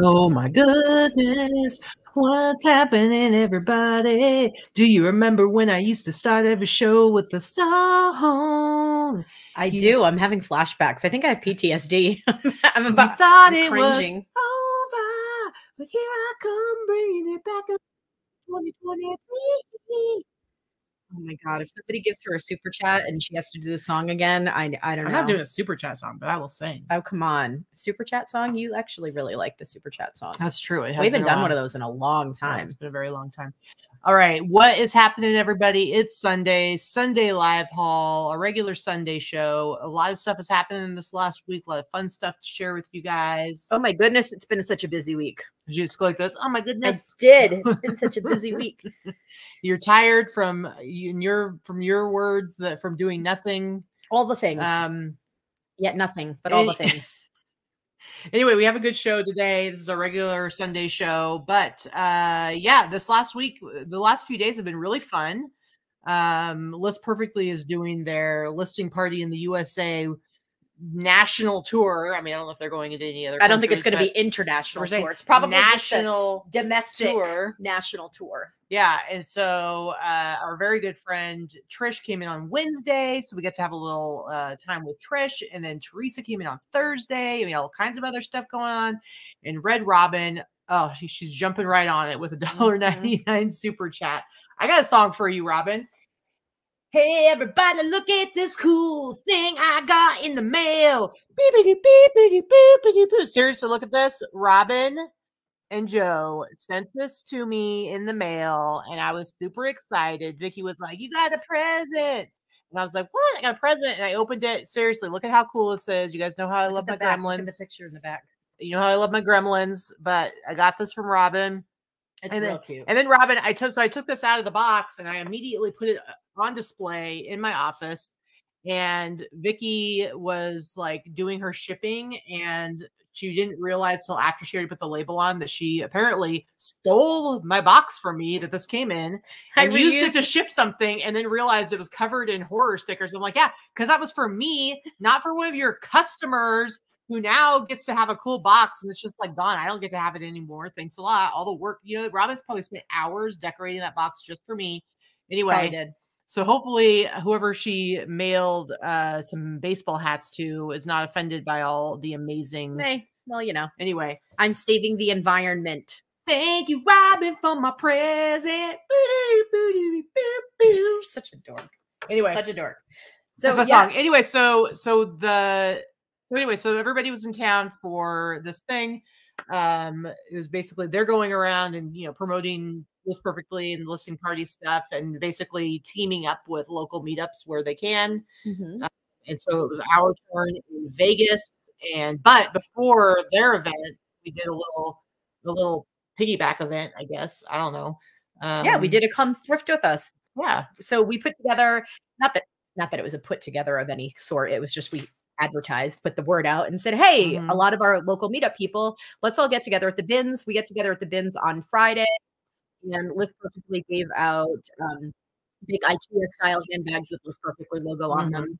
Oh my goodness, what's happening, everybody? Do you remember when I used to start every show with a song? I do. I'm having flashbacks. I think I have PTSD. I thought it was over, but here I come bringing it back up. 2023. Oh my God. If somebody gives her a super chat and she has to do the song again, I don't know. I'm not doing a super chat song, but I will sing. Oh, come on. Super chat song? You actually really like the super chat songs. That's true. We haven't done one of those in a long time. Yeah, it's been a very long time. All right. What is happening, everybody? It's Sunday. Sunday Live Haul, a regular Sunday show. A lot of stuff is happening this last week. A lot of fun stuff to share with you guys. Oh my goodness. It's been such a busy week. Did you just go like this? Oh my goodness! I did. It's been such a busy week. You're tired from doing nothing. All the things. Yet nothing, but all the things. Anyway, we have a good show today. This is a regular Sunday show, but yeah, this last week, the last few days have been really fun. List Perfectly is doing their listing party in the USA. National tour. I mean, I don't know if they're going into any other. I don't think it's going to be international tour. It's probably national, just a domestic tour. National tour. Yeah, and so our very good friend Trish came in on Wednesday, so we got to have a little time with Trish, and then Teresa came in on Thursday. I mean, all kinds of other stuff going on, and Red Robin. Oh, she's jumping right on it with $1.99 super chat. I got a song for you, Robin. Hey, everybody, look at this cool thing I got in the mail. Seriously, look at this. Robin and Joe sent this to me in the mail, and I was super excited. Vicky was like, you got a present. And I was like, what? I got a present. And I opened it. Seriously, look at how cool this is. You guys know how I love my gremlins. The picture in the back. You know how I love my gremlins, but I got this from Robin. It's real cute. And then Robin, I took this out of the box, and I immediately put it on display in my office, and Vicky was like doing her shipping, and she didn't realize till after she already put the label on that she apparently stole my box from me that this came in and used it to ship something, and then realized it was covered in horror stickers. I'm like, yeah, because that was for me, not for one of your customers who now gets to have a cool box, and it's just like gone. I don't get to have it anymore. Thanks a lot. All the work, you know, Robin's probably spent hours decorating that box just for me. Anyway. So hopefully whoever she mailed some baseball hats to is not offended by all the amazing. Hey, well, you know, anyway, I'm saving the environment. Thank you, Robin, for my present. Such a dork. Anyway, such a dork. So that's my song. Anyway, so everybody was in town for this thing. It was basically they're going around and, you know, promoting List Perfectly and listing party stuff, and basically teaming up with local meetups where they can. And so it was our turn in Vegas, but before their event, we did a little piggyback event, I guess. I don't know. We did a come thrift with us. Yeah. So we put together, not that it was a put together of any sort. It was just we advertised, put the word out and said, hey, a lot of our local meetup people, let's all get together at the bins. We get together at the bins on Friday. And List Perfectly gave out big IKEA style handbags with List Perfectly logo on them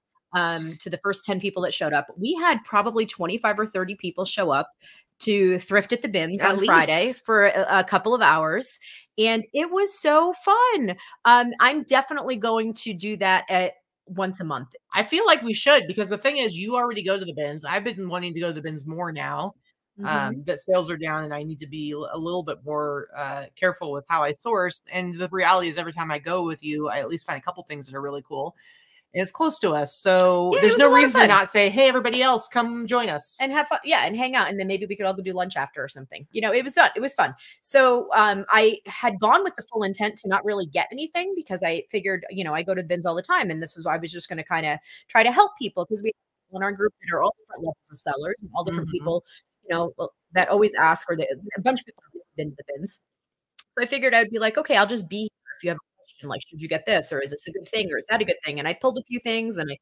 to the first 10 people that showed up. We had probably 25 or 30 people show up to thrift at the bins on Friday for a couple of hours. And it was so fun. I'm definitely going to do that once a month. I feel like we should, because the thing is, you already go to the bins. I've been wanting to go to the bins more now. That sales are down, and I need to be a little bit more careful with how I source. And the reality is, every time I go with you, I at least find a couple things that are really cool, and it's close to us. So yeah, there's no reason to not say, hey, everybody else, come join us and have fun. Yeah. And hang out. And then maybe we could all go do lunch after or something, you know. It was fun. So I had gone with the full intent to not really get anything, because I figured, you know, I go to the bins all the time, and this is why I was just going to kind of try to help people, because we have in our group that are all different levels of sellers and all different people, you know, that always ask, or a bunch of people have been to the bins. So I figured I'd be like, okay, I'll just be here if you have a question, like, should you get this? Or is this a good thing? Or is that a good thing? And I pulled a few things, and I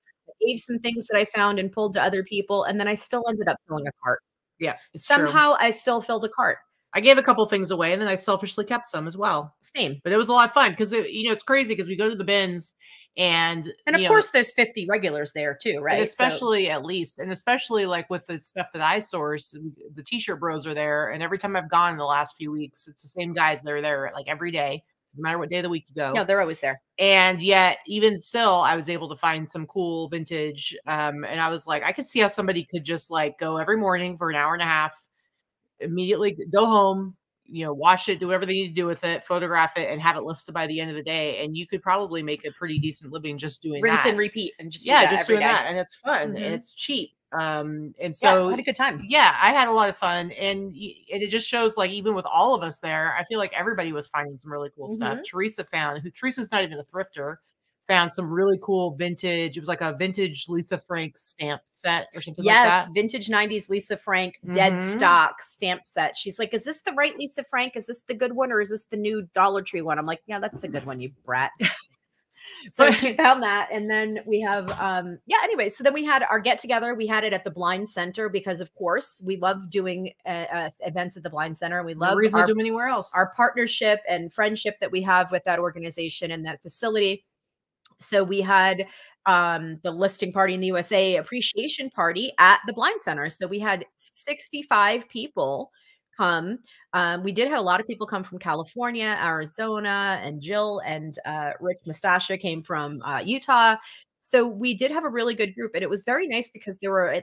gave some things that I found and pulled to other people. And then I still ended up filling a cart. Yeah. Somehow I still filled a cart. I gave a couple things away and then I selfishly kept some as well. Same. But it was a lot of fun because, you know, it's crazy because we go to the bins and of course there's 50 regulars there too, right? Especially at least. And especially like with the stuff that I source, the t-shirt bros are there. And every time I've gone in the last few weeks, it's the same guys that are there like every day. No matter what day of the week you go. No, they're always there. And yet, even still, I was able to find some cool vintage. And I was like, I could see how somebody could just like go every morning for an hour and a half, immediately go home, you know, wash it, do whatever they need to do with it, photograph it, and have it listed by the end of the day. And you could probably make a pretty decent living just doing that. Rinse and repeat and just do that every day. And it's fun and it's cheap. And so I had a good time. Yeah, I had a lot of fun. And it just shows like, even with all of us there, I feel like everybody was finding some really cool stuff. Teresa's not even a thrifter, found some really cool vintage. It was like a vintage Lisa Frank stamp set or something like that. Vintage 90s Lisa Frank dead stock stamp set. She's like, is this the right Lisa Frank? Is this the good one? Or is this the new Dollar Tree one? I'm like, yeah, that's the good one, you brat. So she found that. And then we have, anyway, so then we had our get together. We had it at the Blind Center because of course we love doing events at the Blind Center. We love our partnership and friendship that we have with that organization and that facility. So we had the listing party in the USA appreciation party at the Blind Center. So we had 65 people come. We did have a lot of people come from California, Arizona, and Jill and Rick Mustachio came from Utah. So we did have a really good group. And it was very nice because there were,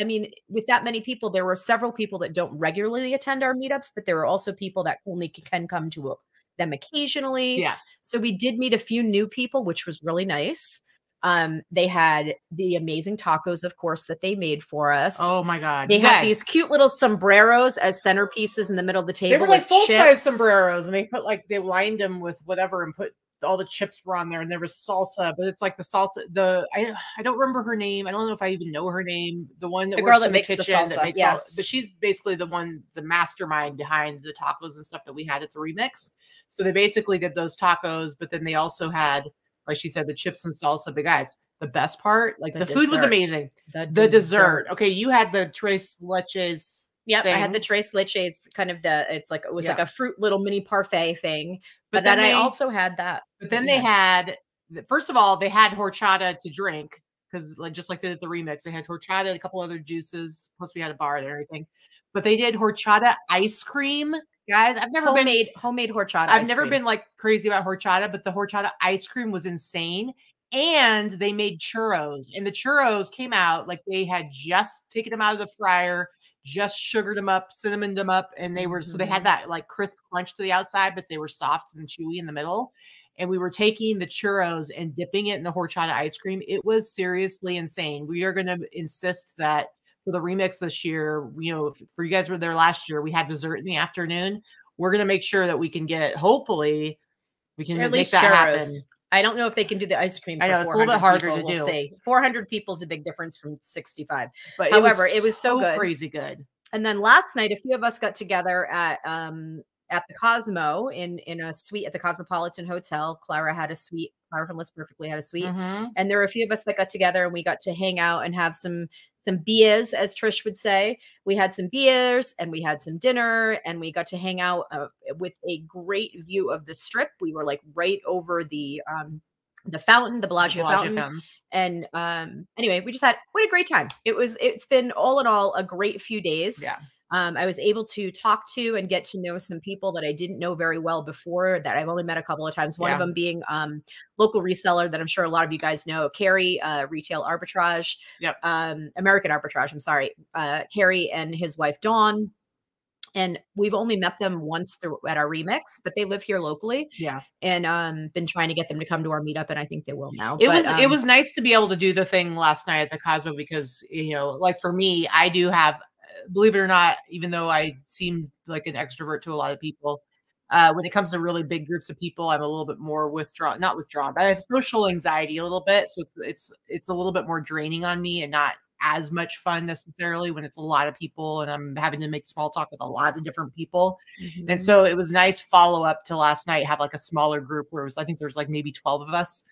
I mean, with that many people, there were several people that don't regularly attend our meetups, but there were also people that only can come to them occasionally. Yeah. So we did meet a few new people, which was really nice. They had the amazing tacos, of course, that they made for us. Oh my God. They had these cute little sombreros as centerpieces in the middle of the table. They were like full-size sombreros and they put like, they lined them with whatever and put all the chips were on there and there was salsa, but it's like the salsa, I don't remember her name. I don't know if I even know her name. The one that works in the kitchen. Yeah. But she's basically the one, the mastermind behind the tacos and stuff that we had at the remix. So they basically did those tacos, but then they also had, like she said, the chips and salsa. But guys, the best part, like the food was amazing. The dessert. Okay, you had the tres leches. Yep, I had the tres leches, kind of it was like a fruit little mini parfait thing. But then I also had that. But then they had, first of all, they had horchata to drink because like just like they did the remix, they had horchata and a couple other juices. Plus we had a bar and everything. But they did horchata ice cream. Guys, I've never homemade horchata. I've never been like crazy about horchata, but the horchata ice cream was insane. And they made churros, and the churros came out like they had just taken them out of the fryer, just sugared them up, cinnamoned them up, and they were so they had that like crisp crunch to the outside, but they were soft and chewy in the middle. And we were taking the churros and dipping it in the horchata ice cream. It was seriously insane. We are going to insist that. For the remix this year, you know, for you guys were there last year, we had dessert in the afternoon. We're going to make sure that we can get, hopefully we can at least make that happen. I don't know if they can do the ice cream. I know it's a little bit harder to do. Say 400 people is a big difference from 65. But however, it was so good. Crazy good. And then last night, a few of us got together at the Cosmo in a suite at the Cosmopolitan Hotel. Clara had a suite. Clara from List Perfectly had a suite. And there were a few of us that got together and we got to hang out and have some beers, as Trish would say. We had some beers and we had some dinner and we got to hang out with a great view of the strip. We were like right over the fountain, the Bellagio fountain. And anyway, we just had, what a great time. It's been all in all a great few days. Yeah. I was able to talk to and get to know some people that I didn't know very well before that I've only met a couple of times. One of them being local reseller that I'm sure a lot of you guys know, Carrie, Retail Arbitrage, American Arbitrage, I'm sorry, Carrie and his wife, Dawn. And we've only met them once at our remix, but they live here locally. Yeah. And been trying to get them to come to our meetup, and I think they will now. It was nice to be able to do the thing last night at the Cosmo because, you know, like for me, I do have – believe it or not, even though I seem like an extrovert to a lot of people, when it comes to really big groups of people, I'm a little bit more withdrawn, not withdrawn, but I have social anxiety a little bit. So it's a little bit more draining on me and not as much fun necessarily when it's a lot of people and I'm having to make small talk with a lot of different people. And so it was nice follow up to last night, have like a smaller group where I think there was like maybe 12 of us.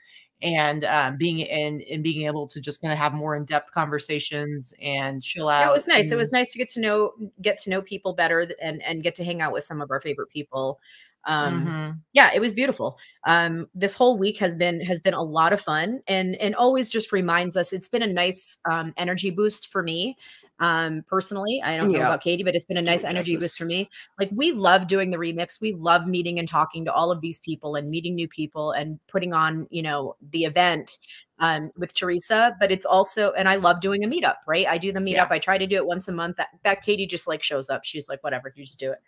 and being able to just kind of have more in-depth conversations and chill out. Yeah, it was nice. It was nice to get to know people better and get to hang out with some of our favorite people. Yeah, it was beautiful. This whole week has been a lot of fun, and always just reminds us, it's been a nice energy boost for me. Personally, I don't know about Katie, but it's been a nice energy boost for me. Like, we love doing the remix. We love meeting and talking to all of these people and meeting new people and putting on, you know, the event, with Teresa, but it's also, and I love doing a meetup, right? I do the meetup. Yeah. I try to do it once a month. That Katie just like shows up. She's like, whatever, you just do it.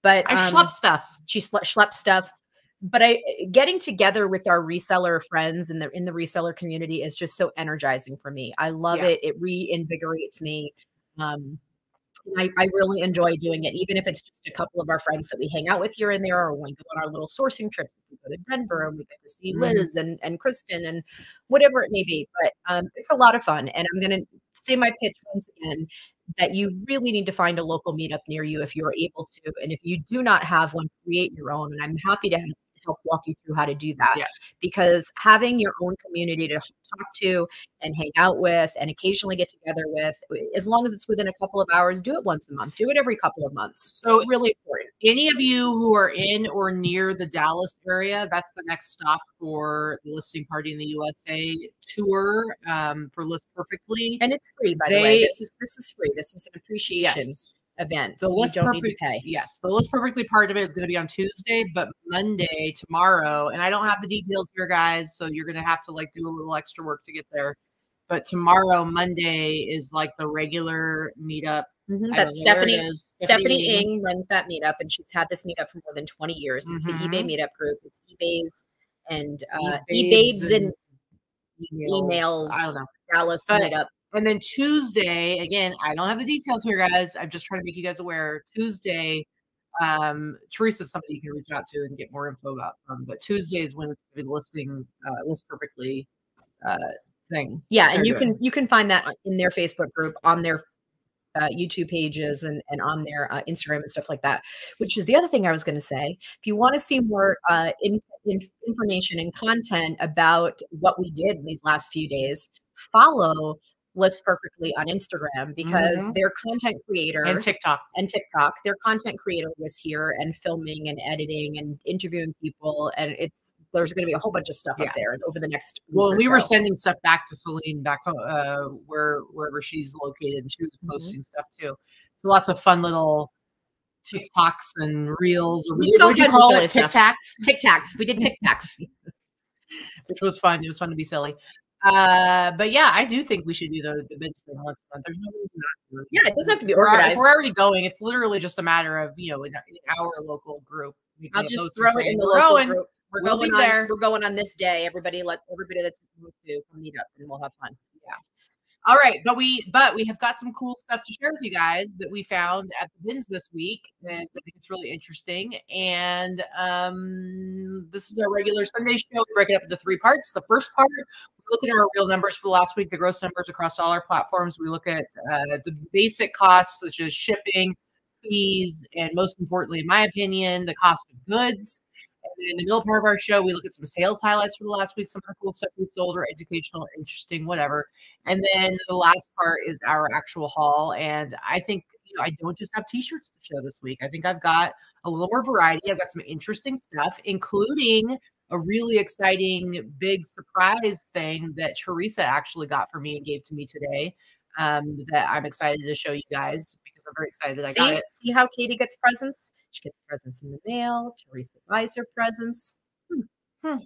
But I schlepp stuff. She schlepp stuff. But getting together with our reseller friends and in the reseller community is just so energizing for me. I love it. It reinvigorates me. I really enjoy doing it, even if it's just a couple of our friends that we hang out with here and there, or we go on our little sourcing trips. We go to Denver and we get to see Liz and Kristen and whatever it may be. But it's a lot of fun. And I'm going to say my pitch once again, that you really need to find a local meetup near you if you're able to. And if you do not have one, create your own. And I'm happy to help walk you through how to do that, because having your own community to talk to and hang out with and occasionally get together with, as long as it's within a couple of hours, do it once a month, do it every couple of months. So it's really important. Any of you who are in or near the Dallas area, that's the next stop for the listing party in the USA tour, for List Perfectly. And it's free, by the way. This is free. This is an appreciation event. The List Perfectly, the List Perfectly part of it is going to be on Tuesday, but Monday, tomorrow, and I don't have the details here, guys, so you're going to have to like do a little extra work to get there. But tomorrow, Monday, is like the regular meetup. That's Stephanie Ng runs that meetup, and she's had this meetup for more than 20 years. It's the eBay meetup group. It's eBays and eBays and emails. I don't know. Dallas meetup. And then Tuesday, again, I don't have the details here, guys. I'm just trying to make you guys aware. Tuesday, Teresa's somebody you can reach out to and get more info about. But Tuesday is when it's going to be the listing, List Perfectly thing. Yeah, and you can find that in their Facebook group, on their YouTube pages, and on their Instagram and stuff like that, which is the other thing I was going to say. If you want to see more information and content about what we did in these last few days, follow List Perfectly on Instagram, because their content creator and TikTok, their content creator was here and filming and editing and interviewing people, and there's going to be a whole bunch of stuff up there over the next week. Well, we were sending stuff back to Celine back home, wherever she's located, and she was posting stuff too. So lots of fun little TikToks and reels. Or we did all kinds of TikToks. TikToks. We did TikToks, which was fun. It was fun to be silly. But yeah, I do think we should do the bids thing once a month. There's no reason not to. Yeah, it doesn't have to be organized. We're already going. It's literally just a matter of, you know, in our local group. I'll just throw it in the local group. We're going on this day. Everybody that's going to meet up, and we'll have fun. Yeah. All right, but we have got some cool stuff to share with you guys that we found at the bins this week, and I think it's really interesting. And this is our regular Sunday show. We break it up into three parts. The first part, we look at our real numbers for the last week, the gross numbers across all our platforms. We look at the basic costs, such as shipping, fees, and most importantly, in my opinion, the cost of goods. And in the middle part of our show, we look at some sales highlights for the last week, some of the cool stuff we sold or educational, interesting, whatever. And then the last part is our actual haul. And I think, you know, I don't just have t-shirts to show this week. I think I've got a little more variety. I've got some interesting stuff, including a really exciting big surprise thing that Teresa actually got for me and gave to me today, that I'm excited to show you guys, because I'm very excited that I got it. See how Katie gets presents? She gets presents in the mail. Teresa buys her presents. I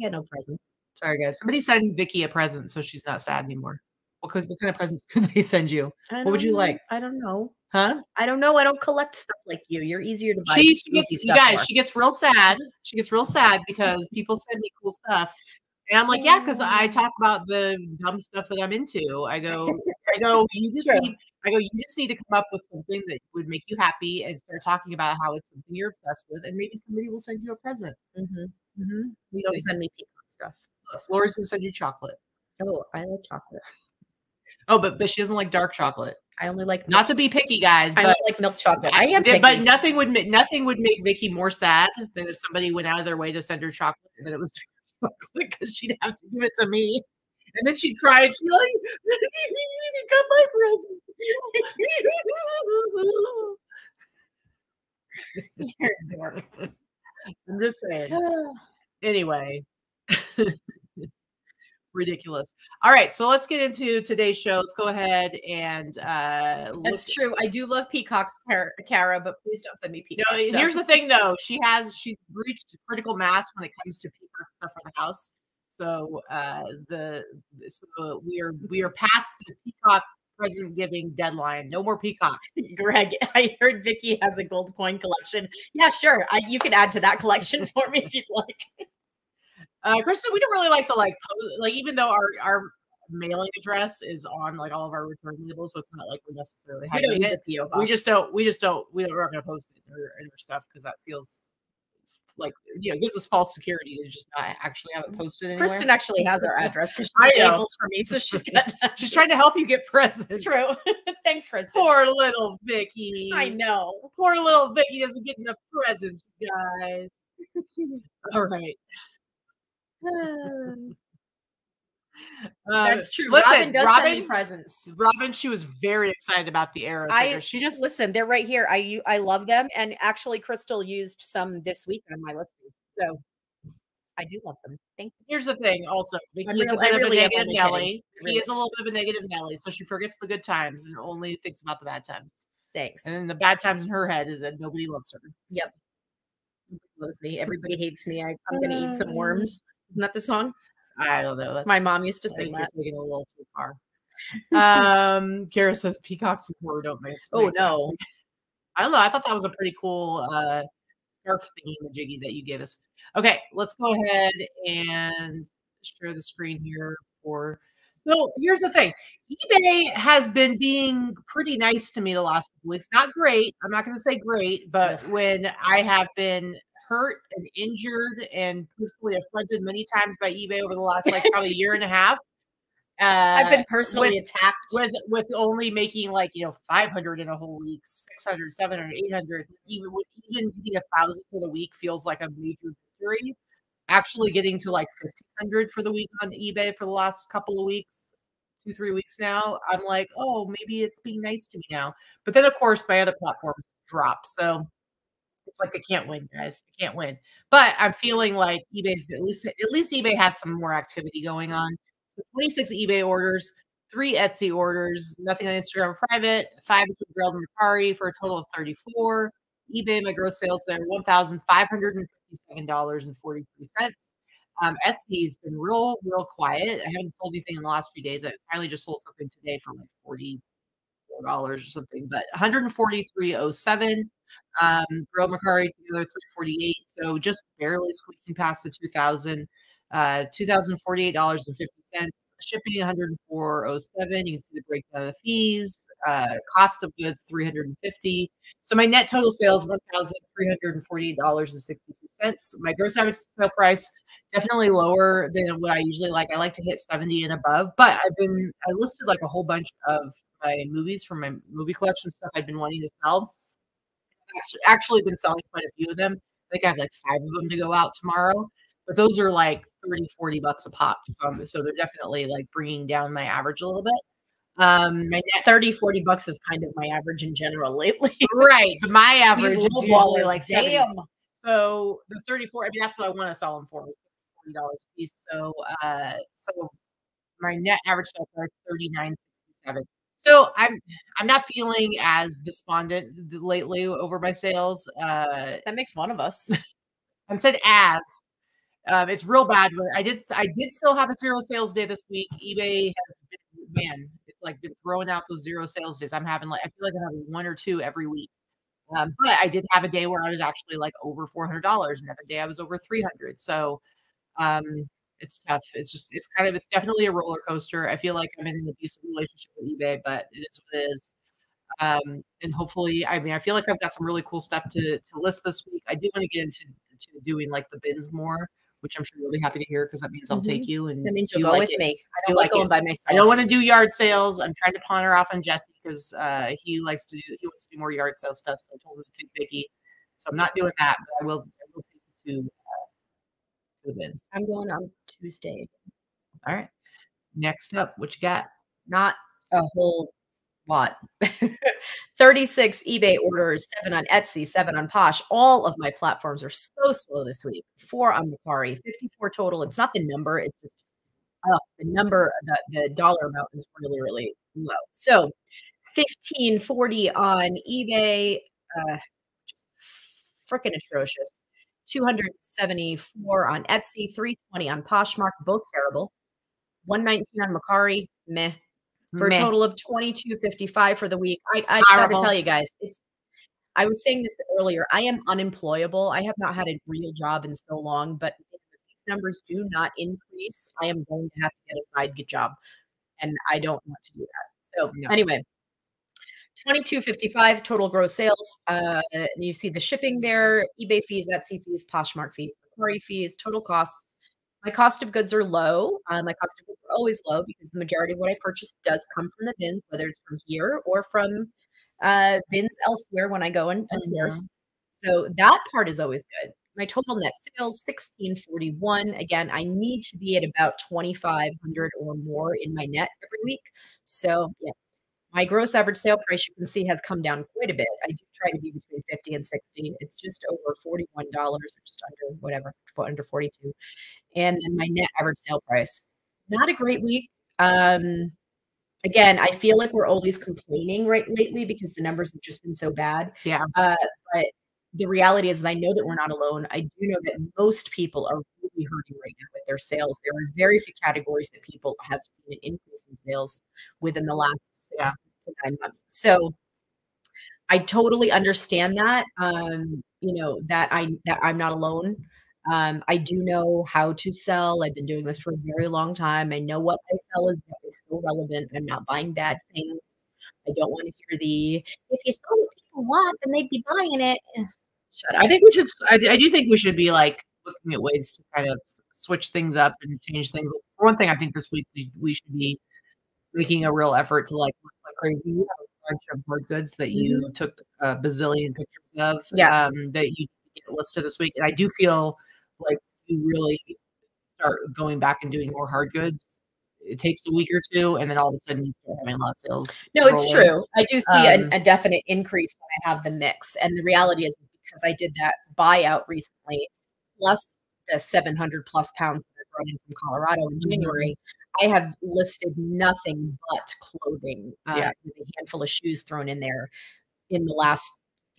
get no presents. Sorry, guys. Somebody send Vicky a present so she's not sad anymore. What kind of presents could they send you? What would you like? I don't know. Huh? I don't know. I don't collect stuff like you. You're easier to buy. She gets real sad. She gets real sad because people send me cool stuff. And I'm like, yeah, because I talk about the dumb stuff that I'm into. You just need to come up with something that would make you happy and start talking about how it's something you're obsessed with. And maybe somebody will send you a present. You don't send me peacock stuff. Lori's going to send you chocolate. Oh, I like chocolate. Oh, but she doesn't like dark chocolate. I only like milk. Not to be picky, guys. I like milk chocolate. I am picky. But nothing would make Vicky more sad than if somebody went out of their way to send her chocolate and then it was chocolate because she'd have to give it to me. And then she'd cry and she'd be like, you got my present. You're a dork. I'm just saying. Anyway. Ridiculous. All right, so let's get into today's show. Let's go ahead and that's true. I do love peacocks, Cara, but please don't send me peacock. No, here's the thing though. She's reached critical mass when it comes to peacock stuff for the house. So we are past the peacock present giving deadline. No more peacocks. Greg, I heard Vicky has a gold coin collection. Yeah, sure. You can add to that collection for me if you'd like. Kristen, we don't really like to post, even though our mailing address is on all of our return labels, so it's not like we necessarily have to use a PO box. We're not going to post it in our stuff because that feels it gives us false security to just not actually have it posted anywhere. Kristen actually has our address because she labels for me, so she's trying to help you get presents. It's true. Thanks, Kristen. Poor little Vicky. I know. Poor little Vicky doesn't get enough presents, you guys. All right. That's true. Listen, Robin does send me presents. Robin, she was very excited about the arrows. They're right here. I love them, and actually, Crystal used some this week on my listing, so I do love them. Thank you. Here's the thing, also, he is a little bit of a negative Nelly, so she forgets the good times and only thinks about the bad times. Thanks. And then the bad times in her head is that nobody loves her. Yep. Nobody loves me. Everybody hates me. I'm going to eat some worms. Isn't that the song? I don't know. My mom used to sing that. You're taking it a little too far. Kara says peacocks and horror don't make sense. Oh, no. I don't know. I thought that was a pretty cool scarf thingy majiggy that you gave us. Okay, let's go ahead and share the screen here. So here's the thing. eBay has been being pretty nice to me the last couple weeks. Not great. I'm not going to say great, but when I have been hurt and injured and personally affronted many times by eBay over the last probably year and a half. I've been personally attacked with only making 500 in a whole week, 600, 700, 800, even getting 1,000 for the week feels like a major victory. Actually getting to 1,500 for the week on eBay for the last couple of weeks, 2-3 weeks now, I'm like, oh, maybe it's being nice to me now. But then of course my other platforms drop. So it's I can't win, guys. I can't win. But I'm feeling like eBay's at least eBay has some more activity going on. So 26 eBay orders, 3 Etsy orders, nothing on Instagram or private, 5 between Grilled and Macari for a total of 34. eBay, my gross sales there, $1,557.43. Etsy's been real quiet. I haven't sold anything in the last few days. I finally just sold something today for $44 or something, but $143.07. Grilled Macari together $348, so just barely squeaking past the 2,000. $2,048.50. Shipping $104.07. You can see the breakdown of the fees. Cost of goods $350. So my net total sales $1,348.62. My gross average sale price definitely lower than what I usually like. I like to hit 70 and above, but I listed a whole bunch of my movies from my movie collection stuff I'd been wanting to sell. Actually been selling quite a few of them. I think I have 5 of them to go out tomorrow, but those are $30-40 a pop. So they're definitely bringing down my average a little bit. My net $30-40 is kind of my average in general lately. Right. But my average is usually damn. So the 34, that's what I want to sell them for, $40 a piece. So my net average sale price $39.67. So I'm not feeling as despondent lately over my sales. That makes one of us. I said as. It's real bad. I did still have a zero sales day this week. eBay has been, been throwing out those zero sales days. I'm having I feel like I have 1 or 2 every week. But I did have a day where I was actually over $400. Another day I was over $300. So it's tough. It's definitely a roller coaster. I feel like I'm in an abusive relationship with eBay, but it is what it is. And hopefully, I feel like I've got some really cool stuff to list this week. I do want to get into doing the bins more. which I'm sure you'll be happy to hear because that means I'll take you. And that means you'll go with me. I don't like going by myself. I don't want to do yard sales. I'm trying to pawn her off on Jesse because he likes to do, he wants to do more yard sale stuff. So I told him to take Vicky. So I'm not doing that, but I will take you to the biz. I'm going on Tuesday. All right. Next up, what you got? Not a whole lot. 36 eBay orders, 7 on Etsy, 7 on Posh. All of my platforms are so slow this week. 4 on Macari, 54 total. It's not the number. It's just the number, the dollar amount is really, really low. So 1540 on eBay, just freaking atrocious. 274 on Etsy, 320 on Poshmark, both terrible. 119 on Macari, meh. For a total of 2255 for the week. I gotta tell you guys, it's. I was saying this earlier. I am unemployable. I have not had a real job in so long. But if these numbers do not increase, I am going to have to get a side job, and I don't want to do that. So anyway, 2255 total gross sales. And you see the shipping there, eBay fees, Etsy fees, Poshmark fees, Macari fees, total costs. My cost of goods are low. My cost of goods are always low because the majority of what I purchase does come from the bins, whether it's from here or from bins elsewhere when I go and source. So that part is always good. My total net sales, 1641. Again, I need to be at about 2,500 or more in my net every week. So yeah, my gross average sale price, you can see, has come down quite a bit. I do try to be between 50 and 60. It's just over $41 or just under whatever, under 42. And then my net average sale price, not a great week. Again, I feel like we're always complaining lately because the numbers have just been so bad. Yeah. But the reality is I know that we're not alone. I do know that most people are really hurting right now with their sales. There are very few categories that people have seen an increase in sales within the last 6 to 9 months. So I totally understand that, you know, that I'm not alone. I do know how to sell. I've been doing this for a very long time. I know what I sell is still relevant. I'm not buying bad things. I don't want to hear the, if you saw what people want, then they'd be buying it. Shut up. I think we should, I do think we should be like looking at ways to kind of switch things up and change things. But for one thing, I think this week we should be making a real effort to like look like crazy. You have a bunch of hard goods that you took a bazillion pictures of that you get listed this week. And I do feel like you really start going back and doing more hard goods. It takes a week or two, and then all of a sudden you start having a lot of sales. No, it's true. I do see a definite increase when I have the mix. And the reality is because I did that buyout recently, plus the 700 plus pounds that I brought in from Colorado in January, I have listed nothing but clothing with a handful of shoes thrown in there in the last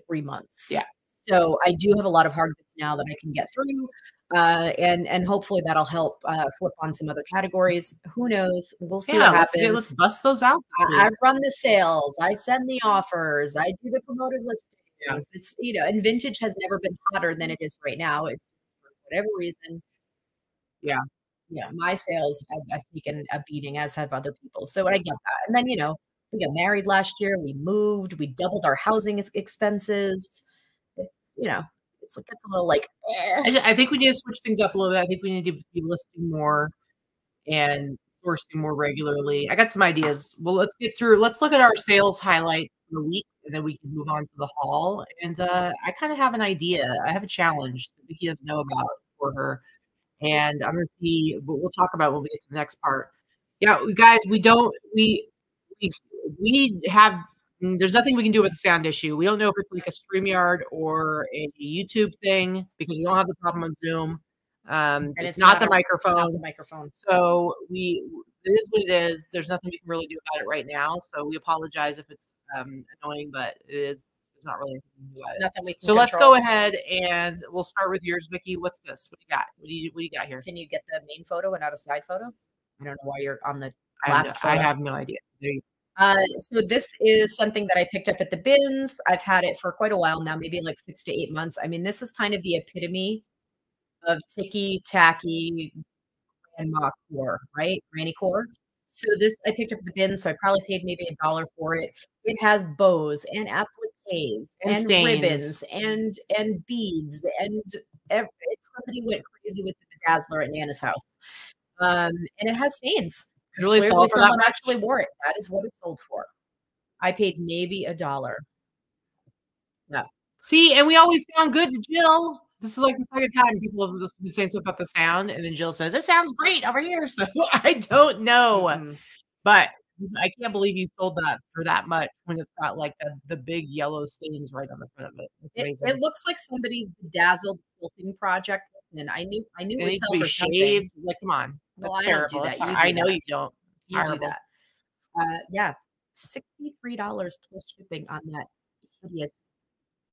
3 months. Yeah. So I do have a lot of hard goods now that I can get through. And hopefully that'll help flip on some other cateries. Who knows? We'll see what happens. Let's bust those out. I run the sales. I send the offers. I do the promoted listings. Yeah. It's, you know, and vintage has never been hotter than it is right now. It's for whatever reason. Yeah. Yeah. My sales have taken a beating, as have other people. So I get that. And then, you know, we got married last year. We moved. We doubled our housing expenses. It's, you know. It's a little like, eh. I think we need to switch things up a little bit. I think we need to be listing more and sourcing more regularly. I got some ideas. Well, let's get through. Let's look at our sales highlight for the week, and then we can move on to the haul. And I kind of have an idea. I have a challenge that Vicky doesn't know about for her. And I'm going to see what we'll talk about when we get to the next part. Yeah, guys, we have... There's nothing we can do with the sound issue. We don't know if it's like a StreamYard or a YouTube thing because we don't have the problem on Zoom. And it's not the microphone. So it is what it is. There's nothing we can really do about it right now. So we apologize if it's annoying, but it is. There's not really anything about it. Nothing we can control. Let's go ahead and we'll start with yours, Vicky. What's this? What do you got? What do you got here? Can you get the main photo and not a side photo? I don't know why you're on the last photo. I have no idea. There you go. So this is something that I picked up at the bins. I've had it for quite a while now, maybe like 6 to 8 months. I mean, this is kind of the epitome of ticky-tacky grandma core, right? Granny core. So this, I picked up at the bins, so I probably paid maybe $1 for it. It has bows and appliques and ribbons and beads and everything. Somebody went crazy with the Dazzler at Nana's house. And it has stains. It really sold for someone that actually wore it. That is what it sold for. I paid maybe $1. Yeah. See, and we always sound good to Jill. This is like the second time people have been saying stuff about the sound, and then Jill says, it sounds great over here. So I don't know. Mm-hmm. But I can't believe you sold that for that much when it's got like the big yellow stains right on the front of it. It looks like somebody's bedazzled quilting project. And I knew it needs to be shaved. Like, come on. That's terrible. That. I know you don't. You do that. Yeah. $63 plus shipping on that hideous.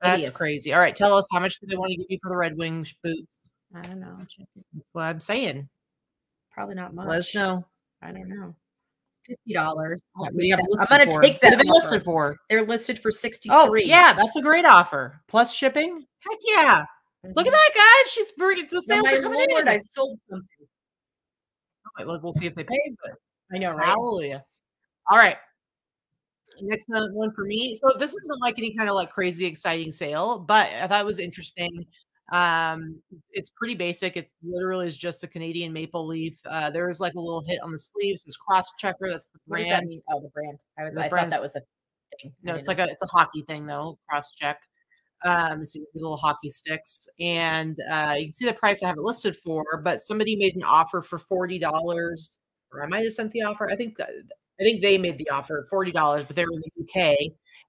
That's crazy. All right. Tell us, how much do they want to give you for the Red Wings boots? I don't know. That's what I'm saying. Probably not much. Let us know. I don't know. $50. I'm going to take that. They're listed for. They're listed for $63. Oh, yeah. That's a great offer. Plus shipping. Heck yeah. Mm-hmm. Look at that, guys. She's bringing the sales are coming in. I sold something. All right, look, we'll see if they paid, but I know, right? Hallelujah. All right. Next one for me. So this isn't like any kind of like crazy exciting sale, but I thought it was interesting. It's pretty basic. It's literally is just a Canadian maple leaf. There's like a little hit on the sleeves. It's Cross Checker. That's the brand. What does that mean? Oh, the brand. I thought that was a thing. No, it's like it's a hockey thing though. Cross Check. So you can see little hockey sticks, and you can see the price I have it listed for, but somebody made an offer for $40, or I might have sent the offer. I think they made the offer $40, but they were in the UK.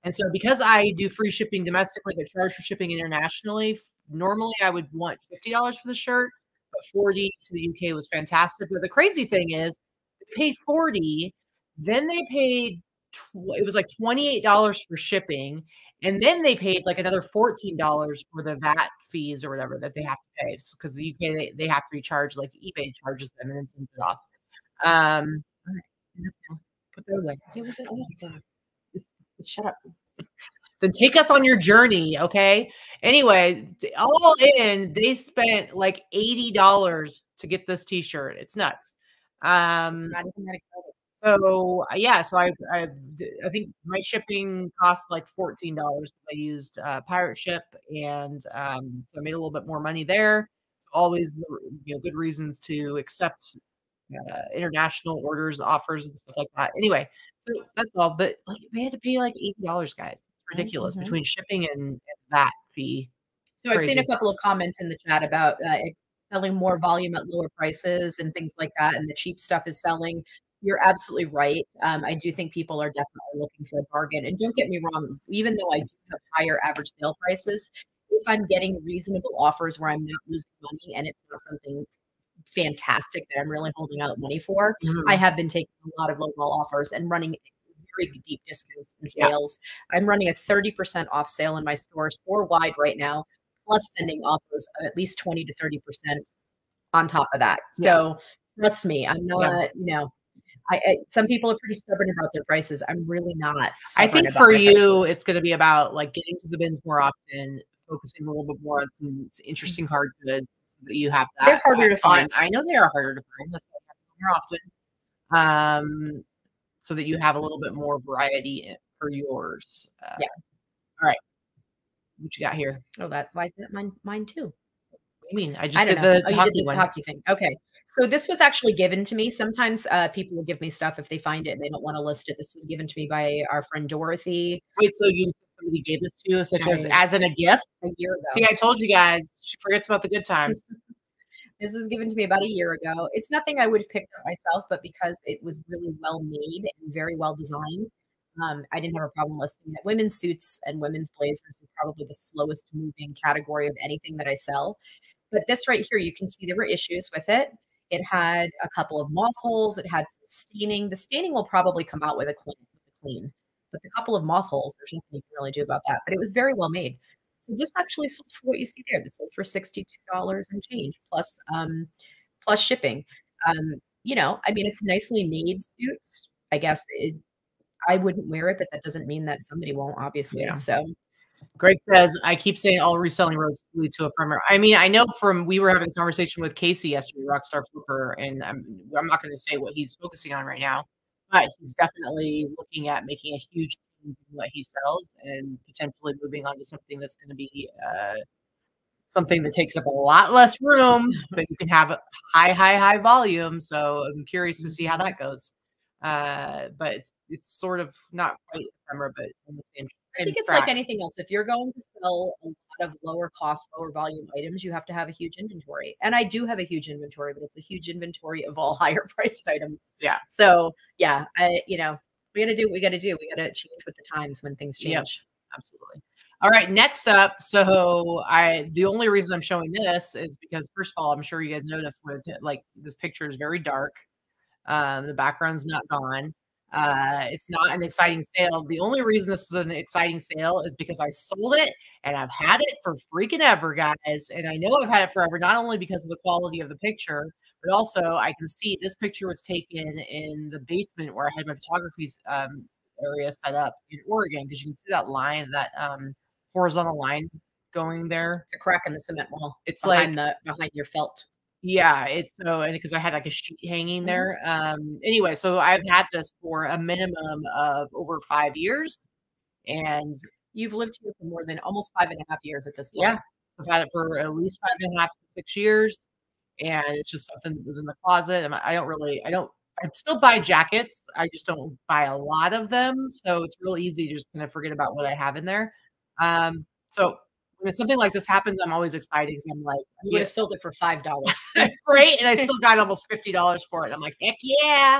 And so because I do free shipping domestically, but charge for shipping internationally, normally I would want $50 for the shirt, but 40 to the UK was fantastic. But the crazy thing is they paid 40, then they paid, it was like $28 for shipping. And then they paid like another $14 for the VAT fees or whatever that they have to pay, because the UK, they have to recharge, like eBay charges them and then sends it off. All right. Put that away. It was an offer. Shut up. Then take us on your journey, okay? Anyway, all in, they spent like $80 to get this T-shirt. It's nuts. It's not even that exciting. So yeah, so I think my shipping cost like $14 because I used Pirate Ship, and so I made a little bit more money there. So always, you know, good reasons to accept international orders, offers, and stuff like that. Anyway, so that's all. But like, they had to pay like $80, guys. It's ridiculous. Mm-hmm. Between shipping and that fee. So crazy. I've seen a couple of comments in the chat about selling more volume at lower prices and things like that, and the cheap stuff is selling. You're absolutely right. I do think people are definitely looking for a bargain. And don't get me wrong, even though I do have higher average sale prices, if I'm getting reasonable offers where I'm not losing money and it's not something fantastic that I'm really holding out money for, mm-hmm. I have been taking a lot of low-ball offers and running very deep discounts and sales. Yeah. I'm running a 30% off sale in my store store-wide right now, plus sending offers of at least 20 to 30% on top of that. So yeah. Trust me, I'm not, you know, some people are pretty stubborn about their prices. I'm really not. I think for you, it's going to be about like getting to the bins more often, focusing a little bit more on some interesting hard goods that you have. That they're harder to find. I know they are harder to find. That's why you have to go more often, so that you have a little bit more variety for yours. Yeah. All right. What you got here? Oh, why is that mine too? I mean, I just did the hockey thing. Okay. So this was actually given to me. Sometimes people will give me stuff if they find it and they don't want to list it. This was given to me by our friend Dorothy. Wait, so you somebody gave this to you, such as in a gift? A year ago. See, I told you guys, she forgets about the good times. This was given to me about a year ago. It's nothing I would have picked up myself, but because it was really well made and very well designed, I didn't have a problem listing that. Women's suits and women's blazers are probably the slowest moving category of anything that I sell. But this right here, you can see there were issues with it. It had a couple of moth holes. It had some staining. The staining will probably come out with a clean, but the couple of moth holes, there's nothing you can really do about that. But it was very well made. So this actually sold for what you see there. It sold for $62 and change plus shipping. You know, I mean, it's a nicely made suit. I guess I wouldn't wear it, but that doesn't mean that somebody won't, obviously. Yeah. So. Greg says, I keep saying all reselling roads lead to a firmer. I mean, I know we were having a conversation with Casey yesterday, Rockstar Flipper, and I'm not going to say what he's focusing on right now, but he's definitely looking at making a huge change in what he sells and potentially moving on to something that's going to be something that takes up a lot less room, but you can have high volume. So I'm curious to see how that goes. But it's sort of not quite camera, but in the same. I think it's like anything else. If you're going to sell a lot of lower cost, lower volume items, you have to have a huge inventory. And I do have a huge inventory, but it's a huge inventory of all higher priced items. Yeah. So yeah, you know, we got to do what we got to do. We got to change with the times when things change. Yep. Absolutely. All right. Next up. So the only reason I'm showing this is because first of all, I'm sure you guys noticed with like this picture is very dark. The background's not gone. It's not an exciting sale. The only reason this is an exciting sale is because I sold it and I've had it for freaking ever, guys. And I know I've had it forever, not only because of the quality of the picture, but also I can see this picture was taken in the basement where I had my photography area set up in Oregon. Cause you can see that line, that horizontal line going there. It's a crack in the cement wall. It's behind like behind your felt. Yeah, it's so, and because I had like a sheet hanging there. Anyway, so I've had this for a minimum of over 5 years, and you've lived here for more than almost 5.5 years at this point. Yeah, I've had it for at least 5.5 to 6 years, and it's just something that was in the closet. And I still buy jackets. I just don't buy a lot of them, so it's real easy to just kind of forget about what I have in there. So. When something like this happens, I'm always excited because I'm like, you would have sold it for $5. Right. And I still got almost $50 for it. I'm like, heck yeah.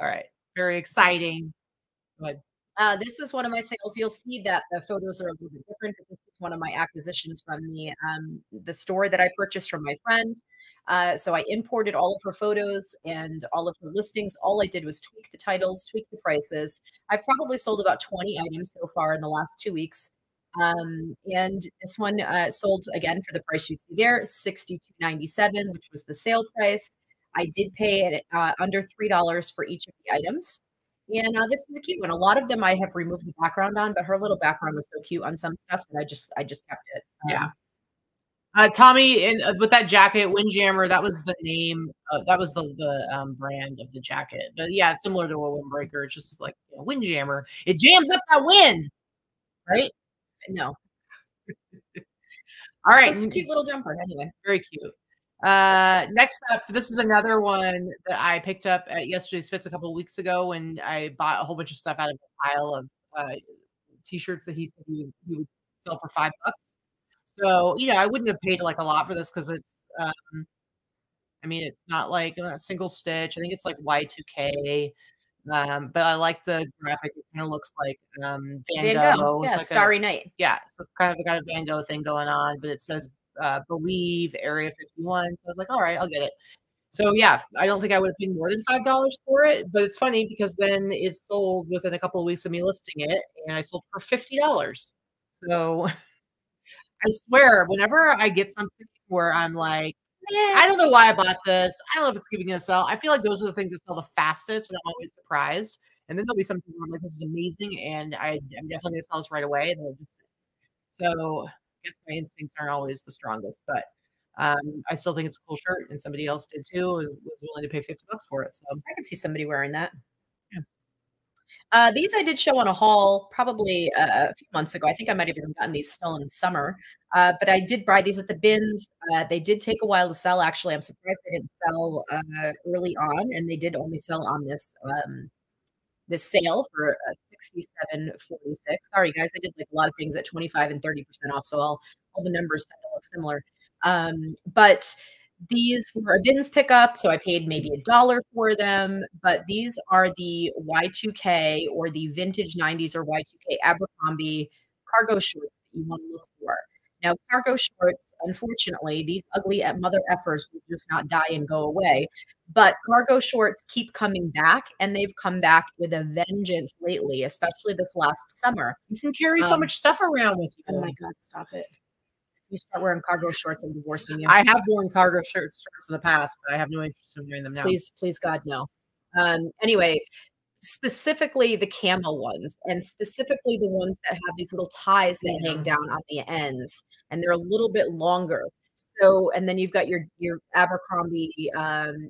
All right. Very exciting. Go ahead. This was one of my sales. You'll see that the photos are a little bit different, but this is one of my acquisitions from the store that I purchased from my friend. So I imported all of her photos and all of her listings. All I did was tweak the titles, tweak the prices. I've probably sold about 20 items so far in the last 2 weeks. And this one sold again for the price you see there, $62.97, which was the sale price. I did pay it under $3 for each of the items. And this was a cute one. A lot of them I have removed the background on, but her little background was so cute on some stuff that I just kept it. Yeah. Tommy, and with that jacket, Windjammer, that was the name. That was the brand of the jacket. But yeah, it's similar to a windbreaker. It's just like a Windjammer. It jams up that wind, right? No. All right. It's a cute little jumper. Anyway, very cute. Next up, this is another one that I picked up at Yesterday's Fits a couple of weeks ago when I bought a whole bunch of stuff out of a pile of t-shirts that he said he would sell for $5. So, you know, I wouldn't have paid like a lot for this because it's, I mean, it's not like a single stitch. I think it's like Y2K. But I like the graphic. It kind of looks like Van Gogh. Yeah, it's like Starry Night. Yeah, so it's kind of got a Van Gogh thing going on, but it says Believe Area 51. So I was like, all right, I'll get it. So yeah, I don't think I would have paid more than $5 for it, but it's funny because then it sold within a couple of weeks of me listing it, and I sold for $50. So I swear, whenever I get something where I'm like, I don't know why I bought this. I don't know if it's going to sell. I feel like those are the things that sell the fastest, and I'm always surprised. And then there'll be something where I'm like, this is amazing, and I'm definitely going to sell this right away. And then it just sits. So I guess my instincts aren't always the strongest, but I still think it's a cool shirt, and somebody else did too and was willing to pay $50 for it. So I could see somebody wearing that. Yeah. These I did show on a haul probably a few months ago. I think I might have even gotten these still in summer, but I did buy these at the bins. They did take a while to sell. Actually, I'm surprised they didn't sell early on, and they did only sell on this this sale for $67.46. Sorry, guys, I did like a lot of things at 25 and 30% off, so all the numbers kind of look similar. But these were a bins pickup, so I paid maybe $1 for them, but these are the Y2K or the vintage 90s or Y2K Abercrombie cargo shorts that you want to look for. Now, cargo shorts, unfortunately, these ugly mother effers will just not die and go away, but cargo shorts keep coming back, and they've come back with a vengeance lately, especially this last summer. You can carry so much stuff around with you. Oh my God, stop it. You start wearing cargo shorts and divorcing you. I have worn cargo shorts in the past, but I have no interest in wearing them now. Please, please, God, no. Anyway, specifically the camo ones, and specifically the ones that have these little ties that hang down on the ends, and they're a little bit longer. So, and then you've got your Abercrombie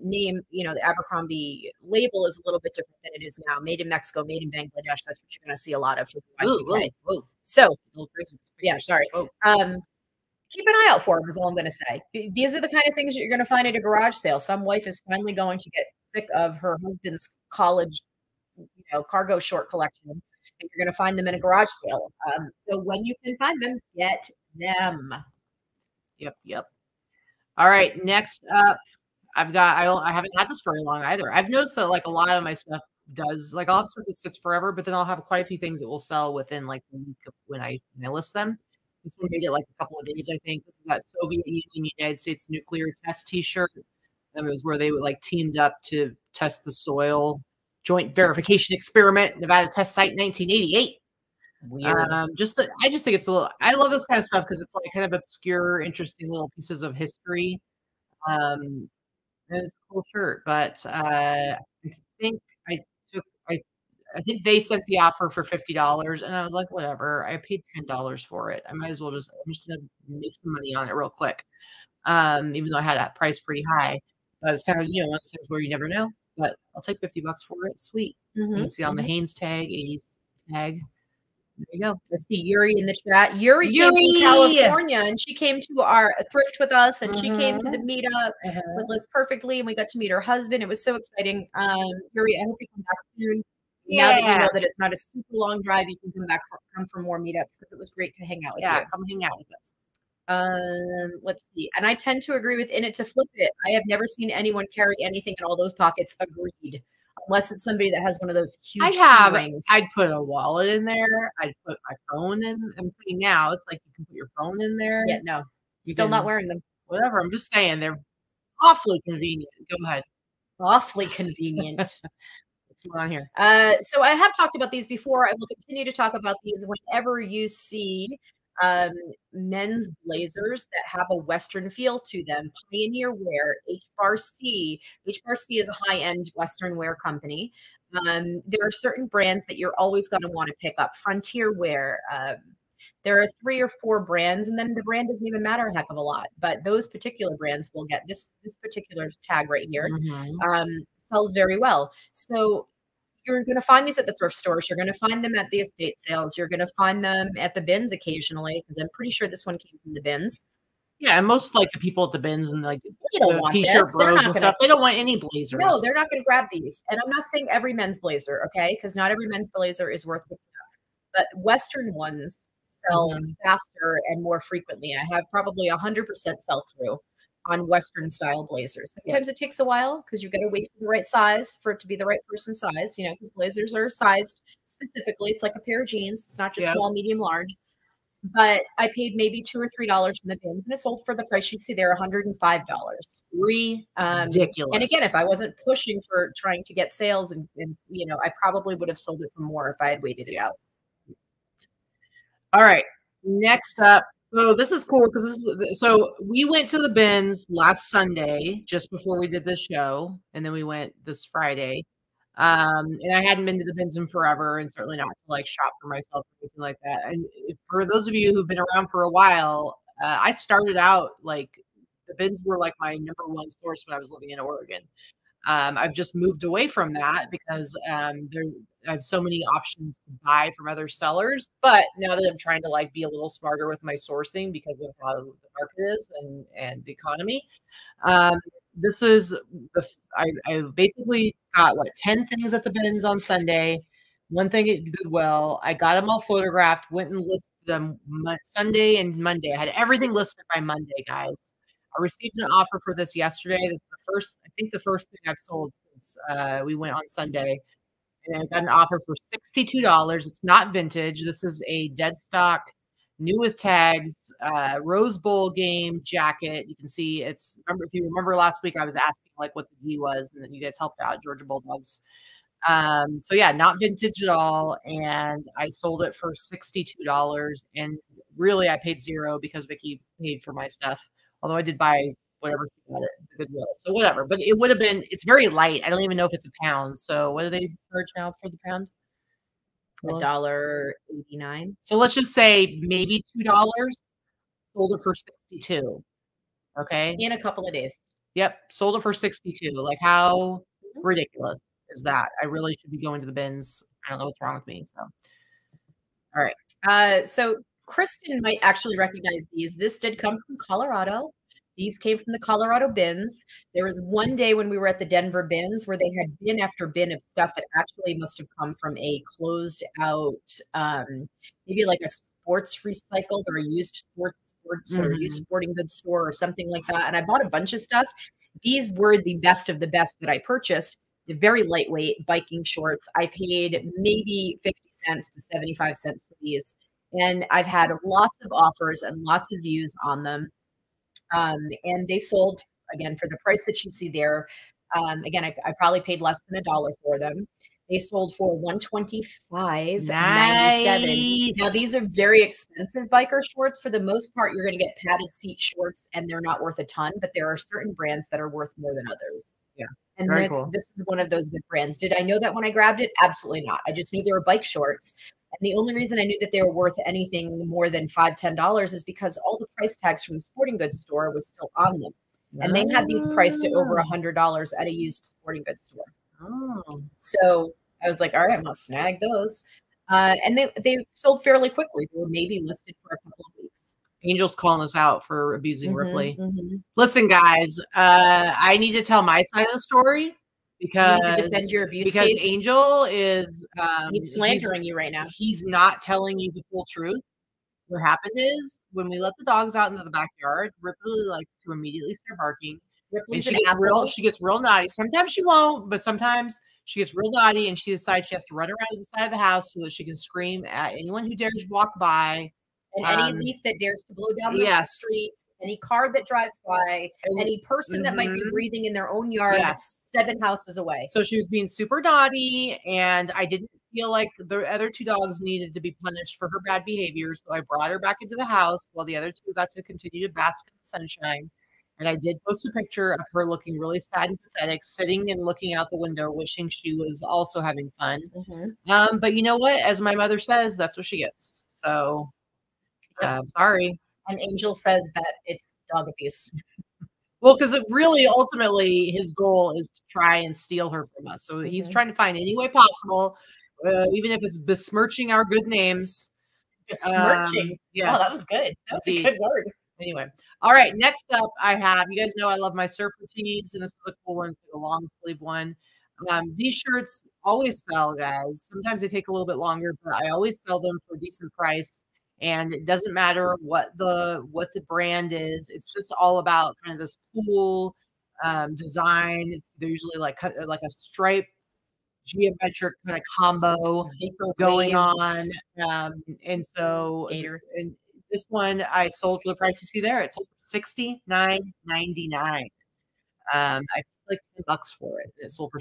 name, you know, the Abercrombie label is a little bit different than it is now. Made in Mexico, made in Bangladesh. That's what you're going to see a lot of. Ooh, ooh, ooh. So, yeah, sorry. Keep an eye out for them is all I'm going to say. These are the kind of things that you're going to find at a garage sale. Some wife is finally going to get sick of her husband's college, you know, cargo short collection, and you're going to find them in a garage sale. So when you can find them, get them. Yep, yep. All right, next up, I've got, I haven't had this very long either. I've noticed that like a lot of my stuff does, like I'll have stuff that sits forever, but then I'll have quite a few things that will sell within like a week of when I list them. This one made it like a couple of days, I think. This is that Soviet Union, United States nuclear test T-shirt. It was where they like teamed up to test the soil. Joint verification experiment, Nevada test site, 1988. Weird. I just think it's a little. I love this kind of stuff because it's like kind of obscure, interesting little pieces of history. It's a cool shirt, but I think they sent the offer for $50, and I was like, whatever. I paid $10 for it. I might as well just. I'm just gonna make some money on it real quick. Even though I had that price pretty high, but it's kind of one of those things where you never know. But I'll take $50 for it. Sweet. You can see on the Haynes tag, 80s tag. There you go. Let's see Yuri in the chat. Yuri came to California, and she came to our thrift with us, and she came to the meetup with List Perfectly, and we got to meet her husband. It was so exciting. Yuri, I hope you come back soon. Yeah. Now that you know that it's not a super long drive, you can come back for more meetups because it was great to hang out with you. Yeah, come hang out with us. Let's see. And I tend to agree with in it to flip it. I have never seen anyone carry anything in all those pockets. Agreed. Unless it's somebody that has one of those huge rings. I'd put a wallet in there. I'd put my phone in. I'm saying now it's like you can put your phone in there. Yeah, no. You're still not wearing them. Whatever. I'm just saying they're awfully convenient. Go ahead. Awfully convenient. What's going on here? So I have talked about these before. I will continue to talk about these whenever you see men's blazers that have a Western feel to them. Pioneer Wear, HBRC. HBRC is a high-end Western wear company. There are certain brands that you're always going to want to pick up. Frontier Wear. There are 3 or 4 brands, and then the brand doesn't even matter a heck of a lot. But those particular brands will get this particular tag right here. Sells very well. So you're going to find these at the thrift stores. You're going to find them at the estate sales. You're going to find them at the bins occasionally, because I'm pretty sure this one came from the bins. Yeah, and most like the people at the bins and like the T-shirt bros and stuff, they don't want any blazers. No, they're not going to grab these. And I'm not saying every men's blazer, okay? Because not every men's blazer is worth picking up. But Western ones sell faster and more frequently. I have probably 100% sell-through on Western style blazers. Sometimes it takes a while because you've got to wait for the right size for it to be the right person's size, because blazers are sized specifically. It's like a pair of jeans. It's not just small, medium, large. But I paid maybe $2 or $3 in the bins, and it sold for the price you see there, $105. Ridiculous. And again, if I wasn't pushing for trying to get sales and I probably would have sold it for more if I had waited it out. All right. Next up. So this is cool because so we went to the bins last Sunday just before we did this show, and then we went this Friday. And I hadn't been to the bins in forever, and certainly not to like shop for myself or anything like that. And for those of you who've been around for a while, I started out like the bins were like my #1 source when I was living in Oregon. I've just moved away from that because I have so many options to buy from other sellers. But now that I'm trying to like be a little smarter with my sourcing because of how the market is and the economy, this is I basically got 10 things at the bins on Sunday. One thing at Goodwill. I got them all photographed. Went and listed them Sunday and Monday. I had everything listed by Monday, guys. I received an offer for this yesterday. This is the first, I think the first thing I've sold since we went on Sunday. And I got an offer for $62. It's not vintage. This is a dead stock, new with tags, Rose Bowl game jacket. You can see it's, if you remember last week, I was asking like what the G was, and then you guys helped out, Georgia Bulldogs. So yeah, not vintage at all. And I sold it for $62. And really I paid $0 because Vicky paid for my stuff. Although I did buy whatever she got at Goodwill, so whatever. But it would have been, it's very light. I don't even know if it's a pound. So what do they charge now for the pound? $1.89. So let's just say maybe $2. Sold it for $62. Okay, in a couple of days. Yep, sold it for $62. Like how ridiculous is that? I really should be going to the bins. I don't know what's wrong with me. So all right. So Kristen might actually recognize these. This did come from Colorado. These came from the Colorado bins. There was one day when we were at the Denver bins where they had bin after bin of stuff that actually must have come from a closed out, maybe like a sports recycled or a used sports or used sporting goods store or something like that. And I bought a bunch of stuff. These were the best of the best that I purchased. They're very lightweight biking shorts. I paid maybe 50 cents to 75 cents for these. And I've had lots of offers and lots of views on them. And they sold, again, for the price that you see there. Again, I probably paid less than $1 for them. They sold for $125.97. Nice. Now, these are very expensive biker shorts. For the most part, you're going to get padded seat shorts, and they're not worth a ton, but there are certain brands that are worth more than others. Yeah. And this is one of those good brands. Did I know that when I grabbed it? Absolutely not. I just knew they were bike shorts. And the only reason I knew that they were worth anything more than $5, $10 is because all the price tags from the sporting goods store was still on them. And they had these priced at over $100 at a used sporting goods store. Oh. So I was like, all right, I'm going to snag those. And they sold fairly quickly. They were maybe listed for a couple of weeks. Angel's calling us out for abusing Ripley. Listen, guys, I need to tell my side of the story. Because you need to defend your abuse case. Angel is he's slandering you right now. He's not telling you the full truth. What happened is when we let the dogs out into the backyard, Ripley likes to immediately start barking. Ripley's an asshole. She gets real naughty. Sometimes she won't, but sometimes she gets real naughty and she decides she has to run around to the side of the house so that she can scream at anyone who dares walk by. And any leaf that dares to blow down the street, any car that drives by, any person that might be breathing in their own yard 7 houses away. So she was being super naughty, and I didn't feel like the other 2 dogs needed to be punished for her bad behavior. So I brought her back into the house while the other 2 got to continue to bask in the sunshine. And I did post a picture of her looking really sad and pathetic, sitting and looking out the window, wishing she was also having fun. But you know what? As my mother says, that's what she gets. So... I'm sorry. And Angel says that it's dog abuse. Well, because it really, ultimately, his goal is to try and steal her from us. So he's trying to find any way possible, even if it's besmirching our good names. Besmirching? Yes. Oh, that was good. That was a good word. Anyway. All right. Next up, I have, you guys know I love my surfer tees, and this is a cool one. It's like a long sleeve one. These shirts always sell, guys. Sometimes they take a little bit longer, but I always sell them for a decent price. And it doesn't matter what the brand is. It's just all about kind of this cool design. They're usually like a stripe geometric kind of combo going on. And so and this one I sold for the price you see there. It sold for $69.99. I paid like $10 for it. It sold for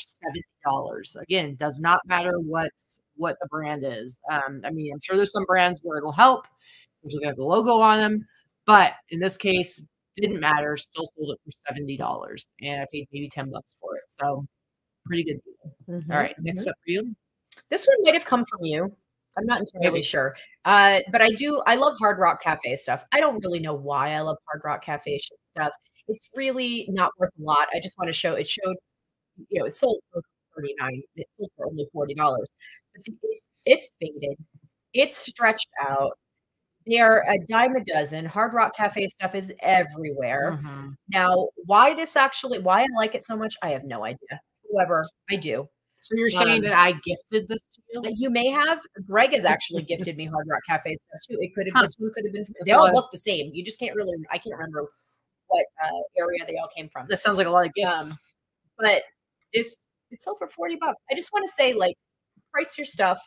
$70. Again, does not matter what the brand is. I mean, I'm sure there's some brands where it'll help. Usually they have the logo on them, but in this case, didn't matter. Still sold it for $70, and I paid maybe $10 for it. So, pretty good deal. All right, next up for you. This one might have come from you. I'm not entirely sure, but I love Hard Rock Cafe stuff. I don't really know why I love Hard Rock Cafe stuff. It's really not worth a lot. I just want to show it showed. You know, it sold for $39. It sold for only $40. It's faded. It's stretched out. They are a dime a dozen. Hard Rock Cafe stuff is everywhere. Now, why I like it so much, I have no idea. However, I do. So you're saying that I gifted this to you? You may have. Greg has actually gifted me Hard Rock Cafe stuff too. It could have. This one could have been. They all look the same. You just can't really. I can't remember what area they all came from. That sounds like a lot of gifts. But it sold for $40. I just want to say, like, price your stuff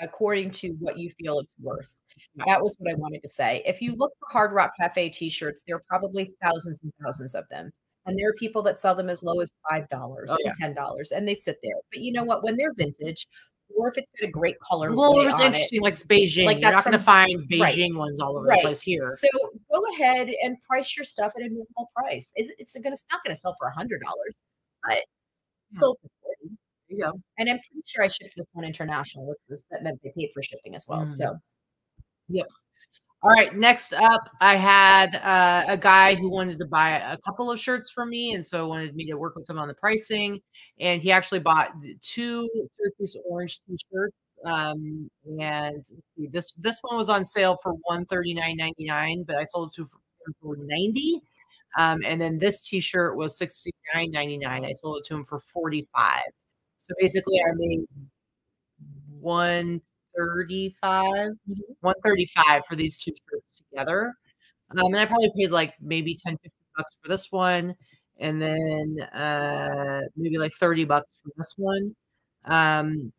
according to what you feel it's worth. That was what I wanted to say. If you look for Hard Rock Cafe t-shirts, there are probably thousands and thousands of them. And there are people that sell them as low as $5 and $10, and they sit there. But you know what? When they're vintage, or if it's got a great color, it's interesting. Like it's Beijing, like you're not going to find Beijing ones all over the place here. So go ahead and price your stuff at a normal price. It's not going to sell for $100, but it's sold for $40. There you go. And I'm pretty sure I shipped this one international, which meant they paid for shipping as well. So, yep. All right, next up, I had a guy who wanted to buy a couple of shirts from me, and so wanted me to work with him on the pricing. And he actually bought 2 Syracuse Orange t-shirts. And this one was on sale for $139.99, but I sold it to him for $90. And then this t-shirt was $69.99. I sold it to him for $45. So basically, I made $135 for these 2 shirts together. And I probably paid like maybe $10, $15 for this one. And then maybe like $30 for this one.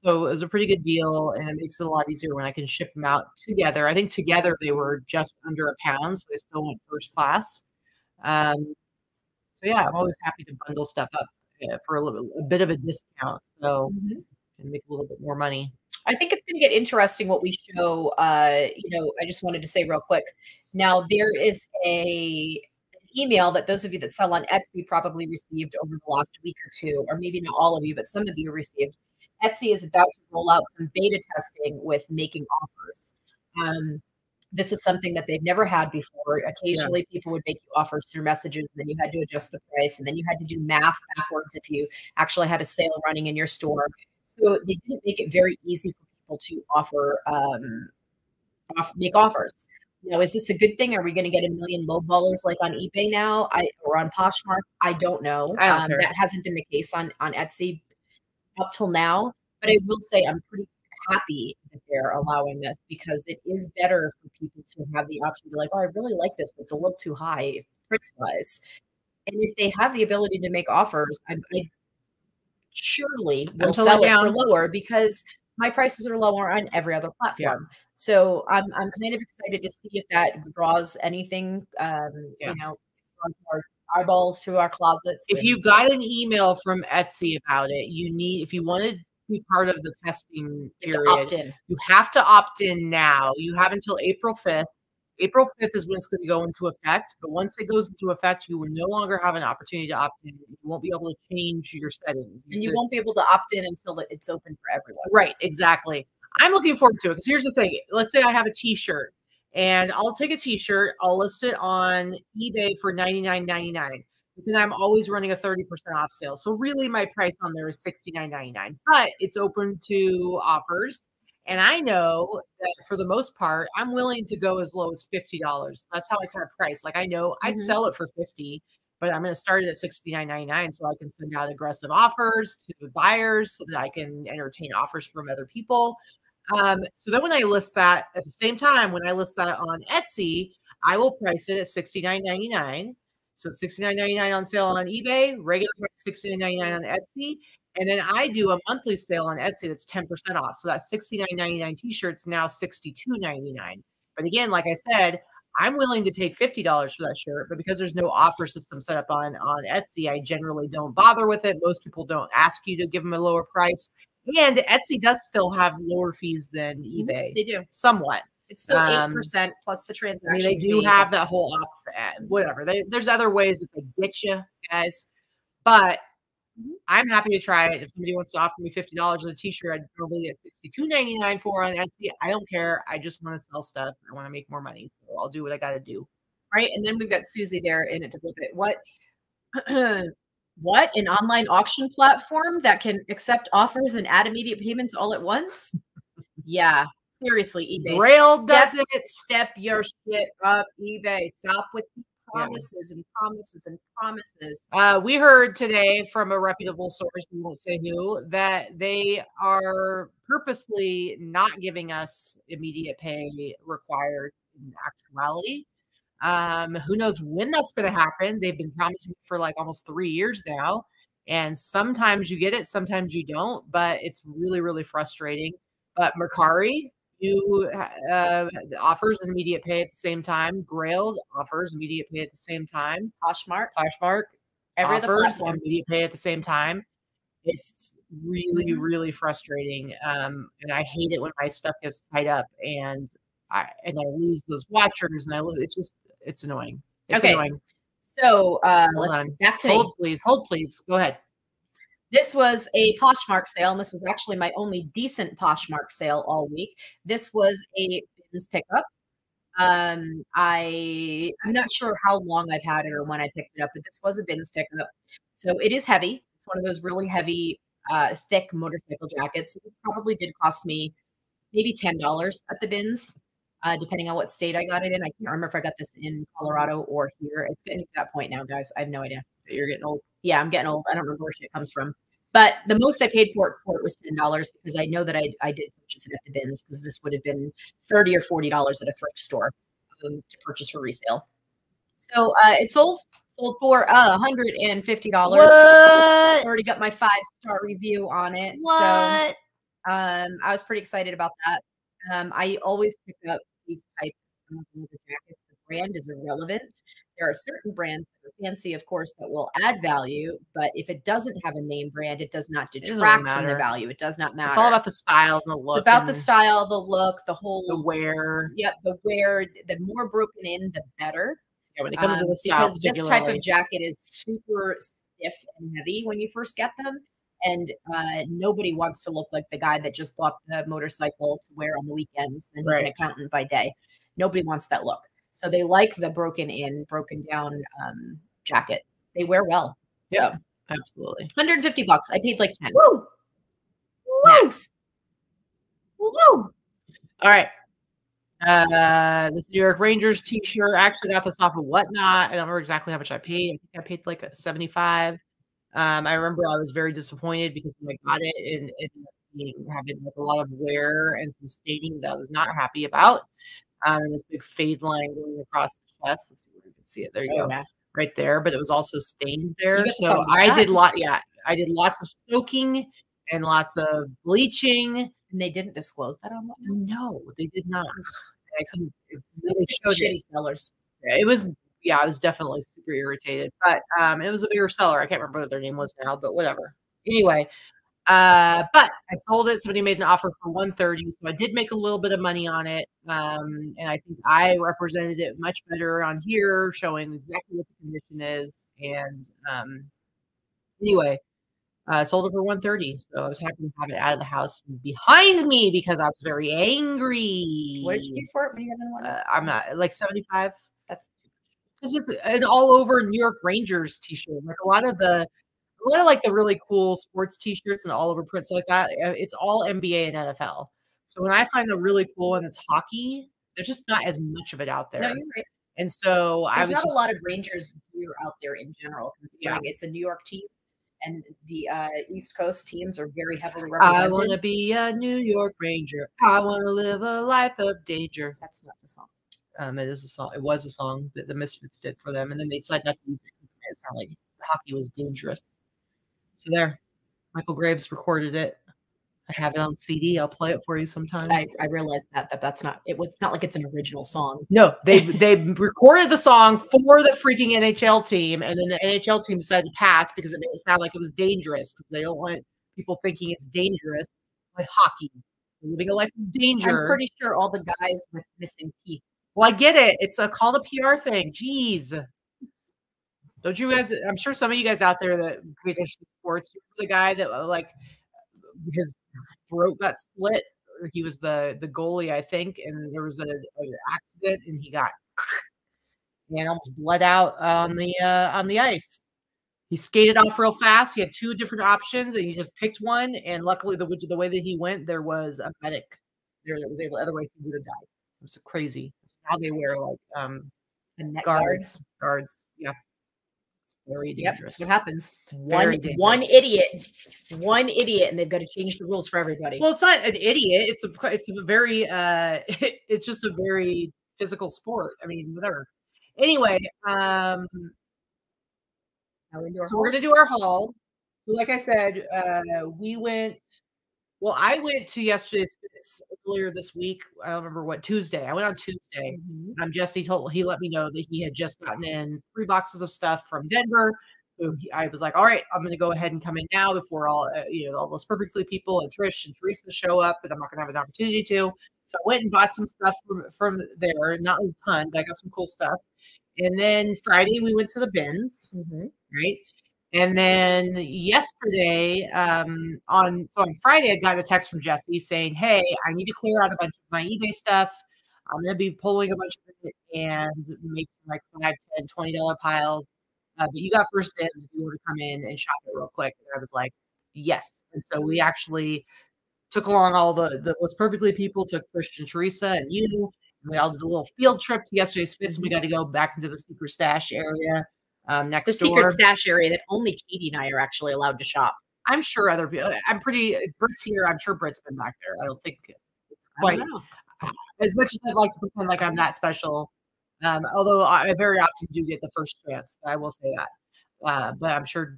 So it was a pretty good deal, and it makes it a lot easier when I can ship them out together. I think together they were just under a pound, so they still went first class. So yeah, I'm always happy to bundle stuff up for a bit of a discount. So and make a little bit more money. I think it's going to get interesting what we show. You know, I just wanted to say real quick. Now there is an email that those of you that sell on Etsy probably received over the last week or two, or maybe not all of you, but some of you received. Etsy is about to roll out some beta testing with making offers. This is something that they've never had before. Occasionally people would make you offers through messages, and then you had to adjust the price, and then you had to do math backwards if you actually had a sale running in your store. So they didn't make it very easy for people to offer, make offers. Now, is this a good thing? Are we going to get a million lowballers like on eBay now or on Poshmark? I don't know. That hasn't been the case on Etsy up till now. But I will say I'm pretty happy that they're allowing this, because it is better for people to have the option to be like, oh, I really like this, but it's a little too high price-wise. And if they have the ability to make offers, I surely will sell it for lower, because my prices are lower on every other platform. Yeah. So I'm kind of excited to see if that draws anything, you know, draws more eyeballs to our closets. If you got an email from Etsy about it, you need, if you wanted be part of the testing period, you have to opt in now. You have until April 5th. April 5th is when it's going to go into effect. But once it goes into effect, you will no longer have an opportunity to opt in. You won't be able to change your settings. And you won't be able to opt in until it's open for everyone. Right, exactly. I'm looking forward to it, because here's the thing. Let's say I have a t-shirt, and I'll take a t-shirt. I'll list it on eBay for $99.99. because I'm always running a 30% off sale. So really my price on there is $69.99, but it's open to offers. And I know that for the most part, I'm willing to go as low as $50. That's how I kind of price. Like I know I'd sell it for $50, but I'm going to start it at $69.99 so I can send out aggressive offers to buyers so that I can entertain offers from other people. So then when I list that at the same time, when I list that on Etsy, I will price it at $69.99. So $69.99 on sale on eBay, regular $69.99 on Etsy. And then I do a monthly sale on Etsy that's 10% off. So that $69.99 t-shirt's now $62.99. But again, like I said, I'm willing to take $50 for that shirt, but because there's no offer system set up on Etsy, I generally don't bother with it. Most people don't ask you to give them a lower price. And Etsy does still have lower fees than eBay. They do. Somewhat. It's still 8% plus the transaction. I mean, they do have that whole opt whatever. There's other ways that they get you guys, but I'm happy to try it. If somebody wants to offer me $50 on a t-shirt, I'd probably get $62.99 for on Etsy. I don't care. I just want to sell stuff. I want to make more money, so I'll do what I got to do. Right, and then we've got Susie there in it to flip it. What an online auction platform that can accept offers and add immediate payments all at once? Yeah. Seriously, eBay. Rail does it. Step your shit up, eBay. Stop with promises and promises and promises. We heard today from a reputable source, we won't say who, that they are purposely not giving us immediate pay required in actuality. Who knows when that's going to happen? They've been promising it for like almost 3 years now. And sometimes you get it, sometimes you don't, but it's really, really frustrating. But Mercari, you offers an immediate pay at the same time. Grailed offers immediate pay at the same time. Poshmark offers immediate pay at the same time. It's really, really frustrating, and I hate it when my stuff gets tied up and I lose those watchers, and I lose. It's annoying. It's annoying. So let's back to hold, please. Hold, please. Go ahead. This was a Poshmark sale, and this was actually my only decent Poshmark sale all week. This was a bins pickup. I'm not sure how long I've had it or when I picked it up, but this was a bins pickup. So it is heavy. It's one of those really heavy, thick motorcycle jackets. It probably did cost me maybe $10 at the bins, depending on what state I got it in. I can't remember if I got this in Colorado or here. It's getting to that point now, guys. I have no idea. You're getting old. Yeah, I'm getting old. I don't remember where shit comes from. But the most I paid for it was $10 because I know that I did purchase it at the bins, because this would have been $30 or $40 at a thrift store to purchase for resale. So it sold for $150. I already got my 5-star review on it. What? So I was pretty excited about that. I always pick up these types of jackets. The brand is irrelevant. There are certain brands that are fancy, of course, that will add value. But if it doesn't have a name brand, it does not detract from the value. It does not matter. It's all about the style, the look. It's about the style, the look, the whole. The wear. Yep, the wear. The more broken in, the better. Yeah, when it comes to the style, because this type of jacket is super stiff and heavy when you first get them. And nobody wants to look like the guy that just bought the motorcycle to wear on the weekends and he's an accountant by day. Nobody wants that look. So they like the broken in, broken down jackets. They wear well. Yeah, so, absolutely. 150 bucks. I paid like 10. Woo! Woo! Woo! All right. The New York Rangers t-shirt. I actually got this off of Whatnot. I don't remember exactly how much I paid. I think I paid like $75. I remember I was very disappointed because when I got it and it having like a lot of wear and some staining that I was not happy about. And this big fade line going across the chest. Let's see if you can see it. There you go. Yeah. Right there. But it was also stains there. So I did I did lots of soaking and lots of bleaching. And they didn't disclose that on Whatnot? No, they did not. I couldn't. Shitty sellers. Yeah, it was. Yeah, I was definitely super irritated, but it was a bigger seller. I can't remember what their name was now, but whatever. Anyway, but I sold it. Somebody made an offer for $130, so I did make a little bit of money on it, and I think I represented it much better on here, showing exactly what the condition is. And anyway, I sold it for $130, so I was happy to have it out of the house behind me because I was very angry. What did you get for it? What do you have in one? I'm not like 75. That's because it's an all over New York Rangers t-shirt. Like a lot of like the really cool sports t-shirts and all over prints like that. It's all NBA and NFL. So when I find a really cool one that's hockey, there's just not as much of it out there. No, you're right. And so there's not a lot of Rangers gear out there in general, considering it's a New York team and the East Coast teams are very heavily represented. I want to be a New York Ranger. I want to live a life of danger. That's not the song. It is a song. It was a song that the Misfits did for them, and then they decided not to use it because it made it sound like hockey was dangerous. So there, Michael Graves recorded it. I have it on CD. I'll play it for you sometime. I realized that's not. It's not like it's an original song. No, they recorded the song for the freaking NHL team, and then the NHL team decided to pass because it made it sound like it was dangerous because they don't want people thinking it's dangerous to play hockey, living a life of danger. I'm pretty sure all the guys with missing teeth. Well, I get it. It's a call the PR thing. Jeez. Don't you guys, I'm sure some of you guys out there that pay attention to sports, the guy that like his throat got slit. He was the goalie, I think. And there was an accident and he got almost bled out on the ice. He skated off real fast. He had two different options and he just picked one. And luckily the way that he went, there was a medic there that was able, otherwise he would have died. It was crazy. Now they wear like guards. Yeah, it's very dangerous. Yep. It happens. One idiot, and they've got to change the rules for everybody. Well, it's not an idiot. It's a very it's just a very physical sport. I mean, whatever. Anyway, so we're gonna do our haul. Like I said, we went. Well, I went to earlier this week. I don't remember what Tuesday. I went on Tuesday. Jesse let me know that he had just gotten in 3 boxes of stuff from Denver. So I was like, all right, I'm going to go ahead and come in now before all those Perfectly people and Trish and Teresa show up, but I'm not going to have an opportunity to. So I went and bought some stuff from there. Not a ton, but I got some cool stuff. And then Friday we went to the bins, right? And then yesterday, on Friday, I got a text from Jesse saying, hey, I need to clear out a bunch of my eBay stuff. I'm going to be pulling a bunch of it and making like $5, $10, $20 piles. But you got first dibs if you want to come in and shop it real quick. And I was like, yes. And so we actually took along all the List Perfectly people, took Trish and Teresa and you. And we all did a little field trip to yesterday's Fits. And we got to go back into the secret stash area next door. The secret stash area that only Katie and I are actually allowed to shop. I'm sure other people, Brit's here. I'm sure Brit's been back there. I don't think it's quite, as much as I'd like to pretend like I'm not special. Although I very often do get the first chance. I will say that. But I'm sure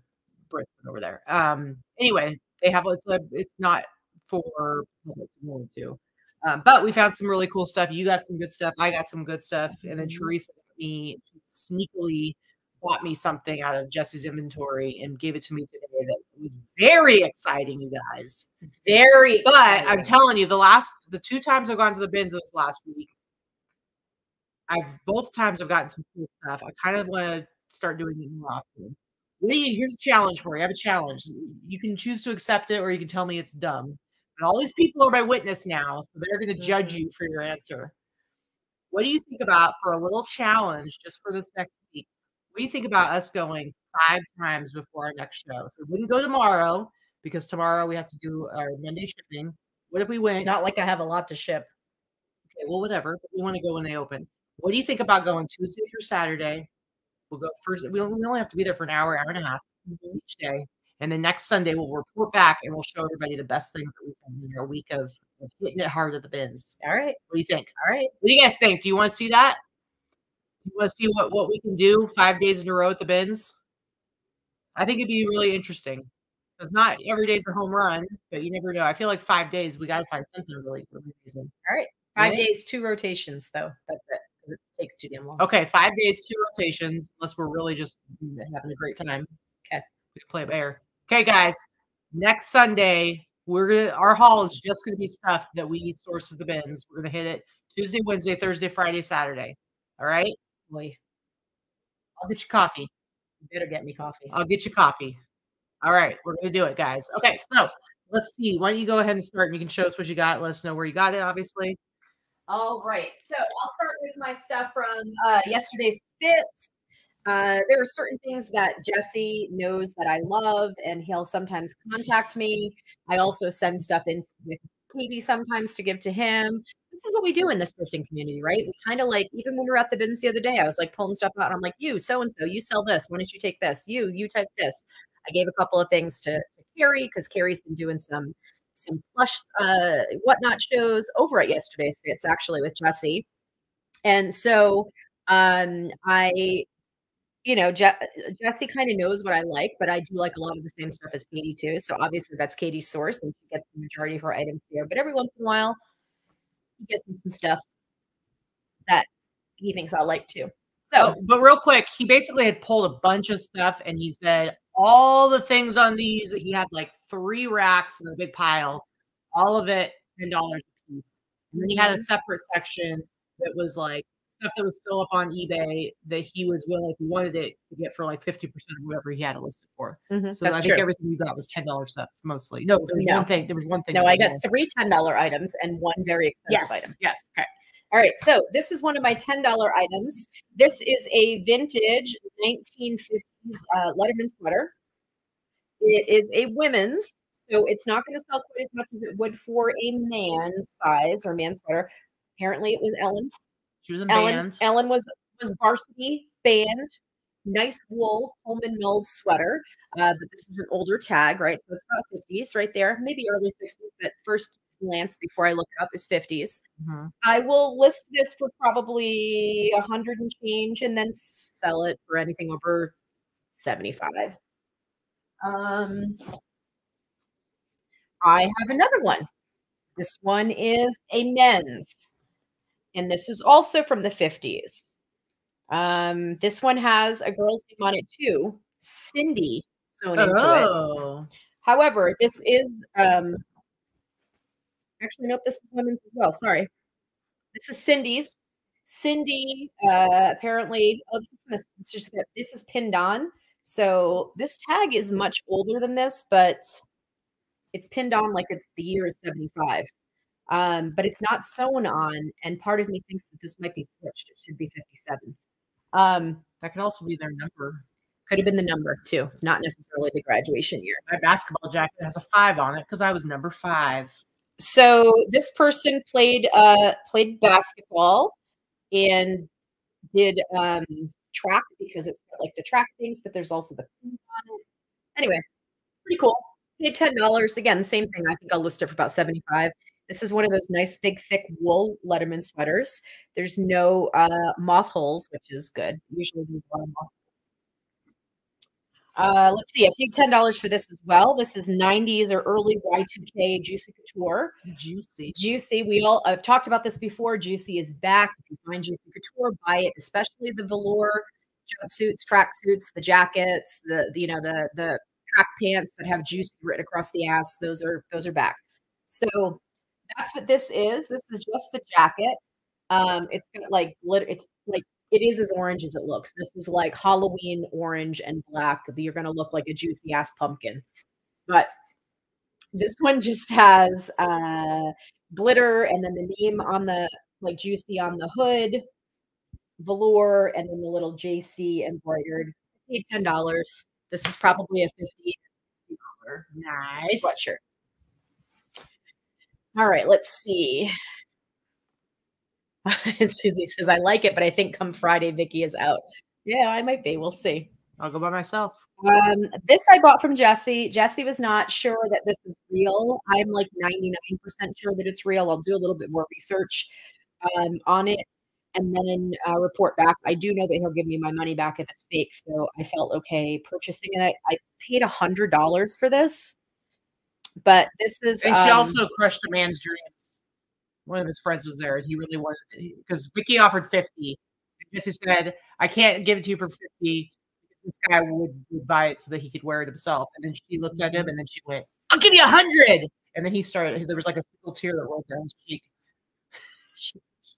Brit's been over there. Anyway, they have, it's not for public to go into. But we found some really cool stuff. You got some good stuff. I got some good stuff. And then Teresa sneakily bought me something out of Jesse's inventory and gave it to me today that was very exciting, you guys. Very exciting. But I'm telling you, the two times I've gone to the bins this last week, both times I've gotten some cool stuff. I kind of want to start doing it more often. Lee, here's a challenge for you. I have a challenge. You can choose to accept it or you can tell me it's dumb. And all these people are my witness now, so they're going to judge you for your answer. What do you think about for a little challenge just for this next week? What do you think about us going 5 times before our next show? So we wouldn't go tomorrow because tomorrow we have to do our Monday shipping. What if we went? It's not like I have a lot to ship. Okay, well, whatever. But we want to go when they open. What do you think about going Tuesday through Saturday? We'll go first. We only have to be there for an hour, hour and a half each day. And then next Sunday, we'll report back and we'll show everybody the best things that we've done in our week of hitting it hard at the bins. All right. What do you think? All right. What do you guys think? Do you want to see that? You want to see what we can do 5 days in a row at the bins? I think it'd be really interesting. Because not every day's a home run, but you never know. I feel like 5 days, we got to find something really, really amazing. All right. Five days, 2 rotations, though. That's it. It takes too damn long. Okay, 5 days, 2 rotations, unless we're really just having a great time. Okay, we can play it by ear. Okay, guys, next Sunday our haul is just gonna be stuff that we source at the bins. We're gonna hit it Tuesday, Wednesday, Thursday, Friday, Saturday. All right, boy, I'll get you coffee. You better get me coffee. I'll get you coffee. All right, we're gonna do it, guys. Okay, so let's see. Why don't you go ahead and start? And you can show us what you got. Let us know where you got it, obviously. All right, so I'll start with my stuff from yesterday's Fits. There are certain things that Jesse knows that I love, and he'll sometimes contact me. I also send stuff in with Katie sometimes to give to him. This is what we do in this thrifting community, right? We kind of like, even when we were at the bins the other day, I was like pulling stuff out, and I'm like, you, so-and-so, you sell this. Why don't you take this? You take this. I gave a couple of things to Carrie, because Carrie's been doing some plush whatnot shows over at yesterday's Fits, actually, with Jesse. And so Jesse kind of knows what I like, but I do like a lot of the same stuff as Katie too. So obviously that's Katie's source and she gets the majority of her items there. But every once in a while, he gets me some stuff that he thinks I'll like too. So, but real quick, he basically had pulled a bunch of stuff and he said, all the things on these, he had like 3 racks in a big pile, all of it $10 a piece. And then he had a separate section that was like stuff that was still up on eBay that he was willing, if he wanted it, to get for like 50% of whatever he had it listed for. So I think everything you got was $10 stuff mostly. No, there was one thing. There was one thing. No, I got 3 $10 items and 1 very expensive item. Yes. Okay. All right, so this is one of my $10 items. This is a vintage 1950s Letterman sweater. It is a women's, so it's not going to sell quite as much as it would for a man's size or man's sweater. Apparently, it was Ellen's. She was a band. Ellen was varsity band. Nice wool Holman Mills sweater, but this is an older tag, right? So it's about 50s right there, maybe early 60s, but first glance before I look it up is 50s. I will list this for probably 100 and change and then sell it for anything over 75. I have another one. This one is a men's and this is also from the 50s. This one has a girl's name on it too, Cindy sewn into it. However, this is actually, nope, this is women's as well. Sorry. This is Cindy's. Cindy, apparently, this is pinned on. So this tag is much older than this, but it's pinned on like the year is 75. but it's not sewn on. And part of me thinks that this might be switched. It should be 57. That could also be their number. Could have been the number too. It's not necessarily the graduation year. My basketball jacket has a 5 on it because I was number 5. So this person played played basketball and did track, because it's like the track things, but there's also the pins on it. Anyway, pretty cool. Paid $10 again. Same thing. I think I'll list it for about 75. This is one of those nice big thick wool Letterman sweaters. There's no moth holes, which is good. Usually there's a lot of moth. Let's see. I paid $10 for this as well. This is 90s or early Y2K Juicy Couture. Juicy. Juicy. We all have talked about this before. Juicy is back. If you find Juicy Couture, buy it, especially the velour jumpsuits, tracksuits, the jackets, the track pants that have Juicy written across the ass. Those are back. So that's what this is. This is just the jacket. It's got like glitter. It's like, it is as orange as it looks. This is like Halloween orange and black. You're going to look like a juicy ass pumpkin. But this one just has glitter and then the name on the, like Juicy on the hood, velour, and then the little JC embroidered. I paid $10. This is probably a $50 nice sweatshirt. All right, let's see. And Susie says, I like it, but I think come Friday, Vicky is out. Yeah, I might be. We'll see. I'll go by myself. This I bought from Jesse. Jesse was not sure that this is real. I'm like 99% sure that it's real. I'll do a little bit more research on it and then report back. I do know that he'll give me my money back if it's fake. So I felt okay purchasing it. I paid $100 for this, but this is. And she also crushed a man's dreams. One of his friends was there and he really wanted it because Vicky offered 50. And Jesse said, I can't give it to you for 50. This guy would buy it so that he could wear it himself. And then she looked at him and then she went, I'll give you 100. And then he started, there was like a single tear that rolled down his cheek.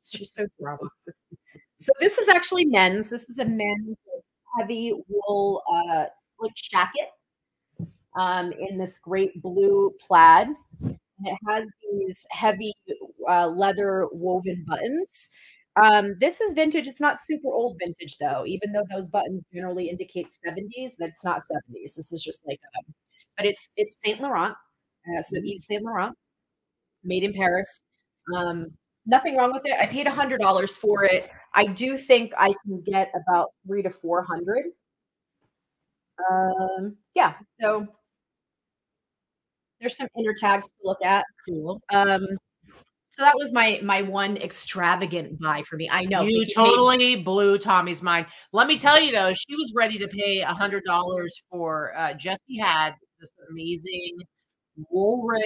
She's so drunk. So this is actually men's. This is a men's heavy wool jacket in this great blue plaid. It has these heavy leather woven buttons. This is vintage. It's not super old vintage, though, even though those buttons generally indicate 70s. That's not 70s. This is just like, but it's Saint Laurent. So Yves Saint Laurent, made in Paris. Nothing wrong with it. I paid $100 for it. I do think I can get about 300 to 400. Yeah, so there's some inner tags to look at. Cool. So that was my one extravagant buy for me. I know you totally blew Tommy's mind. Let me tell you though, she was ready to pay $100 for Jesse had this amazing Woolrich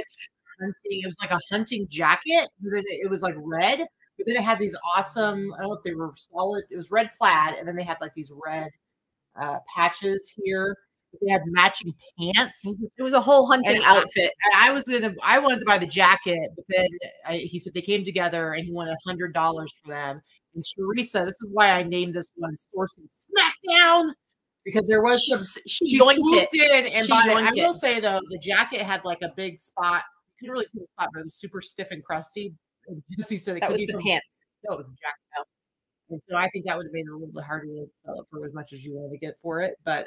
hunting. It was like a hunting jacket. It was like red, but then it had these awesome. I don't know if they were solid. It was red plaid, and then they had like these red patches here. They had matching pants. It was a whole hunting outfit. I wanted to buy the jacket, but then he said they came together and he wanted $100 for them. And Teresa, this is why I named this one Sourcing Smackdown, because there was she swooped in and bought it. I will say though, the jacket had like a big spot. You couldn't really see the spot, but it was super stiff and crusty. And Jesse said it could be the pants. No, it was the jacket. No. And so I think that would have made it a little bit harder to sell it for as much as you wanted to get for it. But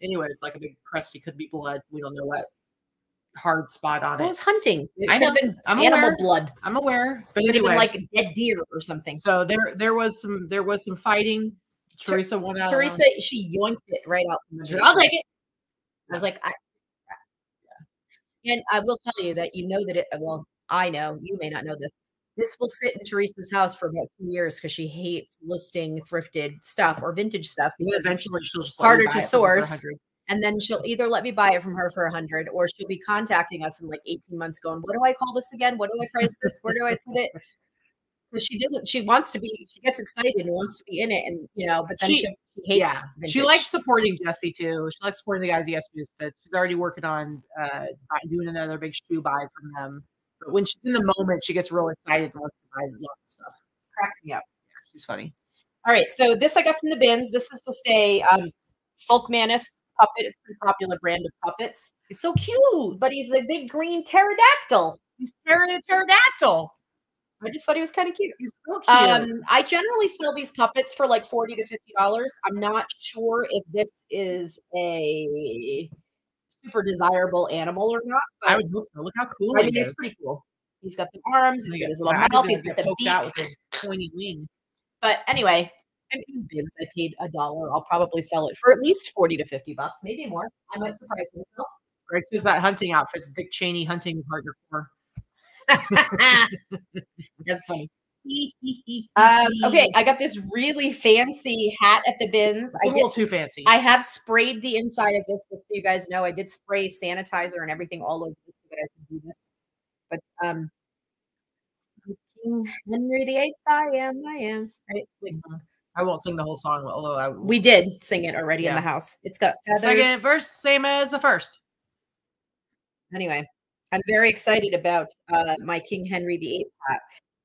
anyway, it's like a big crusty, could be blood. We don't know what hard spot on it. I was hunting. I know. Animal blood. I'm aware. But anyway, even like a dead deer or something. So there was some fighting. Teresa won out. Teresa, she yoinked it right out from the jacket. I'll take it. I was like, yeah. And I will tell you that you know that it. Well, I know you may not know this. This will sit in Teresa's house for about 2 years because she hates listing thrifted stuff or vintage stuff because eventually she'll just harder to source. And then she'll either let me buy it from her for 100 or she'll be contacting us in like 18 months going, what do I call this again? What do I price this? Where do I put it? Because she wants to be, she gets excited and wants to be in it. And, you know, but then she hates vintage. She likes supporting Jesse too. She likes supporting the guys at Yes, but she's already working on doing another big shoe buy from them. But when she's in the moment, she gets real excited and wants to buy lots of stuff. Cracks me up. Yeah, she's funny. All right. So this I got from the bins. This is just a Folkmanis puppet. It's a pretty popular brand of puppets. He's so cute. But he's a big green pterodactyl. He's pterodactyl. I just thought he was kind of cute. He's real cute. I generally sell these puppets for like $40 to $50. I'm not sure if this is a super desirable animal or not. I would hope so. Look how cool it is. I mean, it's pretty cool. He's got the arms. He's got his little mouth. He's got the beak. Out with his pointy wing. But anyway, and these bins, I paid $1. I'll probably sell it for at least $40 to $50, maybe more. I might surprise myself. Greg says that hunting outfit's Dick Cheney hunting partner for. That's funny. Okay, I got this really fancy hat at the bins. It's a little too fancy. I have sprayed the inside of this, so you guys know I did spray sanitizer and everything all over this so that I could do this. But King Henry VIII, I am. Right? Wait, I won't sing the whole song, although I will. We did sing it already in the house. It's got feathers. Second verse, same as the first. Anyway, I'm very excited about my King Henry VIII hat.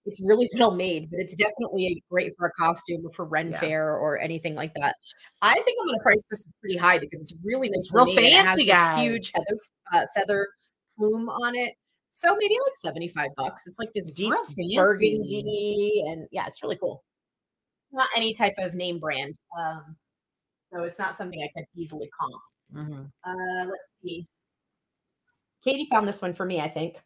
It's really well made, but it's definitely great for a costume or for Ren Fair or anything like that. I think I'm going to price this pretty high because it's really nice. It's real fancy, it has this huge feather plume on it. So maybe like $75. It's like this deep burgundy, and yeah, it's really cool. Not any type of name brand, so it's not something I could easily comp. Let's see. Katie found this one for me, I think.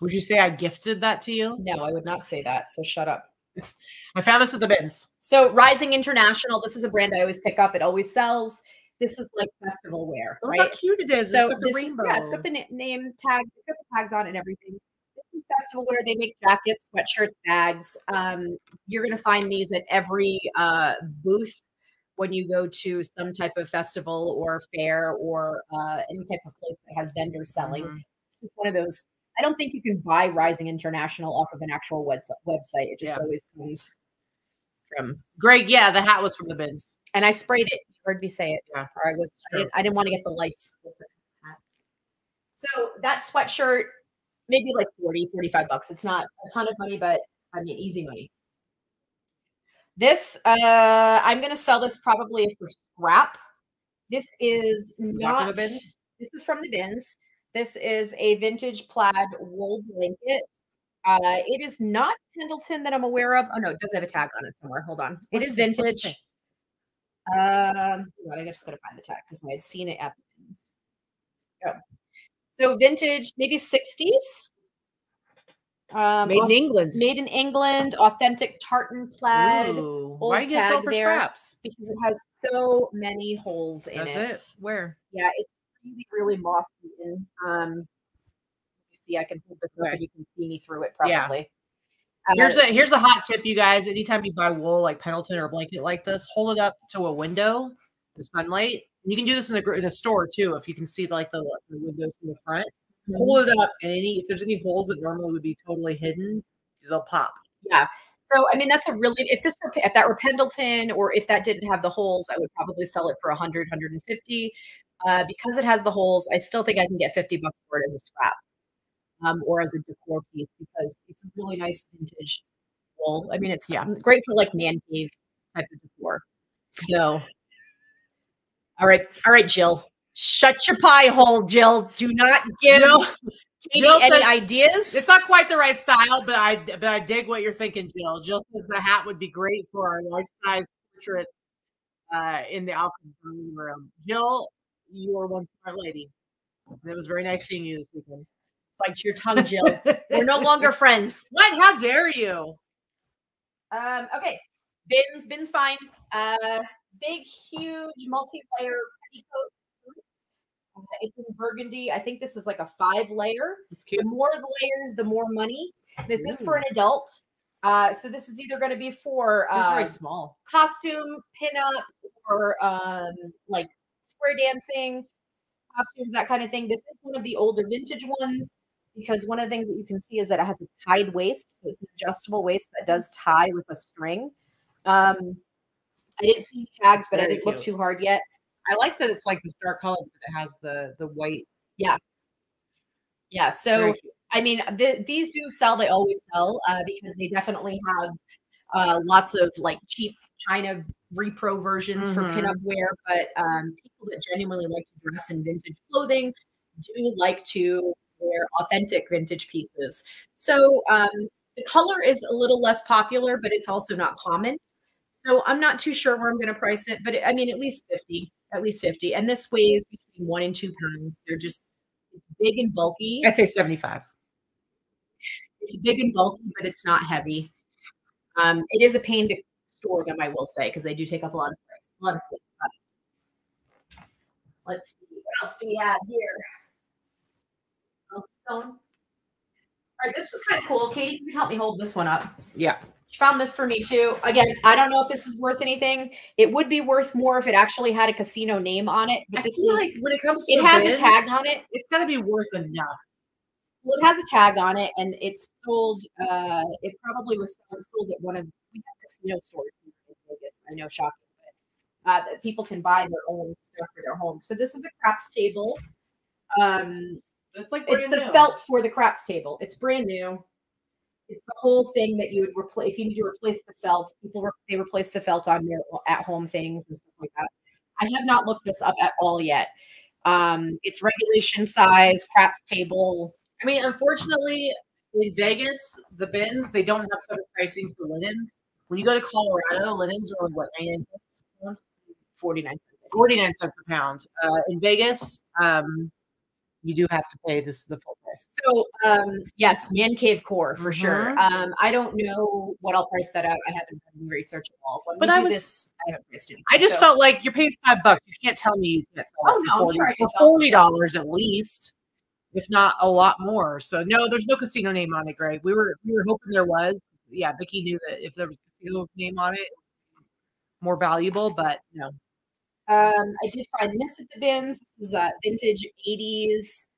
Would you say I gifted that to you? No, I would not say that. So shut up. I found this at the bins. So Rising International. This is a brand I always pick up. It always sells. This is like festival wear, right? Look how cute it is. So it's got the rainbow. Yeah, it's got the name tag. It's got the tags on it and everything. This is festival wear. They make jackets, sweatshirts, bags. You're going to find these at every booth when you go to some type of festival or fair or any type of place that has vendors selling. It's just one of those. I don't think you can buy Rising International off of an actual website. It just always comes from Greg. Yeah, the hat was from the bins. And I sprayed it. You heard me say it. Yeah. Or I didn't want to get the lice. So that sweatshirt, maybe like $40, $45. It's not a ton of money, but I mean, easy money. This, I'm going to sell this probably for scrap. This is not, from the bins. This is from the bins. This is a vintage plaid wool blanket. It is not Pendleton that I'm aware of. Oh no, it does have a tag on it somewhere. Hold on. It is vintage. I just got to find the tag because I had seen it at the bins. So vintage, maybe 60s. Made in England. Made in England, authentic tartan plaid. Ooh, why do you sell for scraps? Because it has so many holes in it. Does it? Where? Yeah, it's really, really moth-eaten. See, I can hold this up and you can see me through it probably. Yeah. Here's a hot tip, you guys. Anytime you buy wool like Pendleton or a blanket like this, hold it up to a window, the sunlight. And you can do this in a store too, if you can see like the windows from the front. Hold it up, and if there's any holes that normally would be totally hidden, they'll pop. Yeah. So I mean, that's a really if that were Pendleton or if that didn't have the holes, I would probably sell it for $100, $150. Because it has the holes, I still think I can get $50 for it as a scrap. Or as a decor piece because it's a really nice vintage wool. I mean, it's great for like man cave type of decor. So, all right, Jill, shut your pie hole, Jill. Do not give Katie any ideas. It's not quite the right style, but I dig what you're thinking, Jill. Jill says the hat would be great for our large size portrait in the Alcon room. Jill, you are one smart lady. It was very nice seeing you this weekend. Bite your tongue, Jill. We're no longer friends. What? How dare you? Okay. Bins fine. Big, huge, multi-layer petticoat. It's in burgundy. I think this is like a 5-layer. It's cute. The more the layers, the more money. This is for an adult. So this is either going to be for very small costume, pinup, or like square dancing, costumes, that kind of thing. This is one of the older vintage ones. Because one of the things that you can see is that it has a tied waist. So it's an adjustable waist that does tie with a string. I didn't see tags, but I didn't look too hard yet. I like that it's like this dark color, but it has the white. Yeah. Yeah. So, I mean, these do sell. They always sell because they definitely have lots of like cheap China repro versions for pinup wear. But people that genuinely like to dress in vintage clothing do like to they're authentic vintage pieces. So the color is a little less popular, but it's also not common. So I'm not too sure where I'm going to price it, but I mean, at least 50. And this weighs between 1 and 2 pounds. They're just big and bulky. I say 75. It's big and bulky, but it's not heavy. It is a pain to store them, I will say, because they do take up a lot of space. Let's see, what else do we have here? Oh, phone. All right, this was kind of cool. Katie, can you help me hold this one up? Yeah. She found this for me too. Again, I don't know if this is worth anything. It would be worth more if it actually had a casino name on it. But I feel like when it comes to it has a tag on it. It's gotta be worth enough. Well, it has a tag on it, and it's sold. It probably was sold at one of the casino stores in Vegas. I know, shocking, but people can buy their own stuff for their home. So this is a craps table. It's like it's the felt for the craps table. It's brand new. It's the whole thing that you would replace if you need to replace the felt. People they replace the felt on their at-home things and stuff like that. I have not looked this up at all yet. It's regulation size craps table. I mean, unfortunately, in Vegas, the bins, they don't have sort of pricing for linens. When you go to Colorado, linens are like, what, 99 cents a pound? 49 cents. 49 cents a pound. In Vegas, you do have to pay this the full price. So, yes, man cave core for sure. I don't know what I'll price that out. I haven't done any research at all. But I haven't priced anything. I just felt like you're paying $5. You can't tell me you can't sell it for $40 at least. If not a lot more. So no, there's no casino name on it, Greg. We were hoping there was. Yeah, Vicky knew that if there was a casino name on it, more valuable, but no. I did find this at the bins. This is a vintage 80s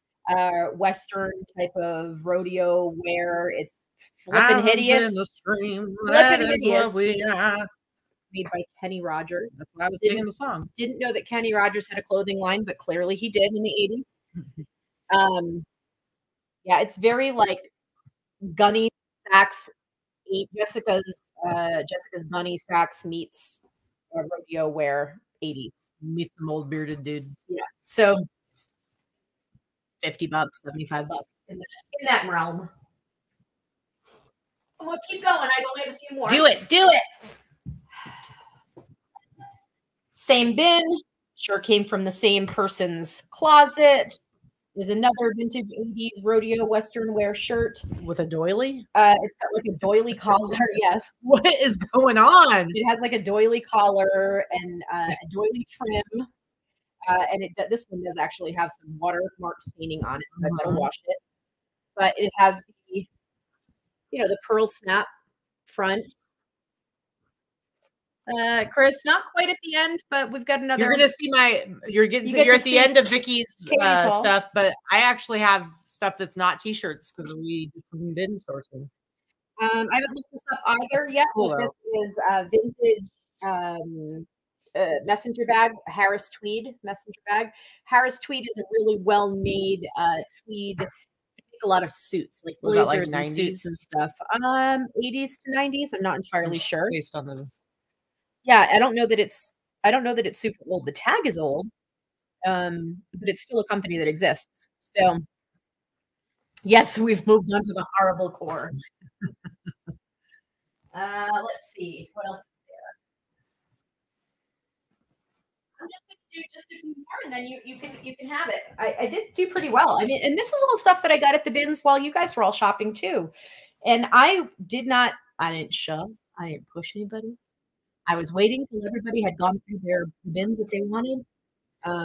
Western type of rodeo wear. It's flippin' hideous. Flippin' hideous. Made by Kenny Rogers. That's why I was singing the song. Didn't know that Kenny Rogers had a clothing line, but clearly he did in the 80s. Yeah, it's very like Gunny Sacks, Jessica's Gunny Sacks meets rodeo wear 80s. Meets some old bearded dude. Yeah. So $50, $75 in that realm. I'm gonna keep going. I only have a few more. Do it. Same bin. Sure came from the same person's closet. Is another vintage 80s rodeo Western wear shirt. With a doily? It's got like a doily collar, yes. What is going on? It has like a doily collar and a doily trim. And this one does actually have some watermark staining on it. So I've got to wash it. But it has the, you know, the pearl snap front. Chris, not quite at the end, but wewe've got another. You're gonna see my. You're at the end of Vicky's stuff, but I actually have stuff that's not t-shirts because we have been sourcing. I haven't looked this up either yet. Cool, this is vintage messenger bag, Harris Tweed messenger bag. Harris Tweed is a really well-made tweed. A lot of suits, like blazers and suits and stuff. 80s to 90s. I'm not entirely sure based on the. Yeah, I don't know that it's super old. The tag is old, but it's still a company that exists. So, yes, we've moved on to the horrible core. Let's see. What else is there? I'm just going to do just a few more, and then you can have it. I did do pretty well. I mean, and this is all stuff that I got at the bins while you guys were all shopping too. And I didn't shove. I didn't push anybody. I was waiting till everybody had gone through their bins that they wanted. I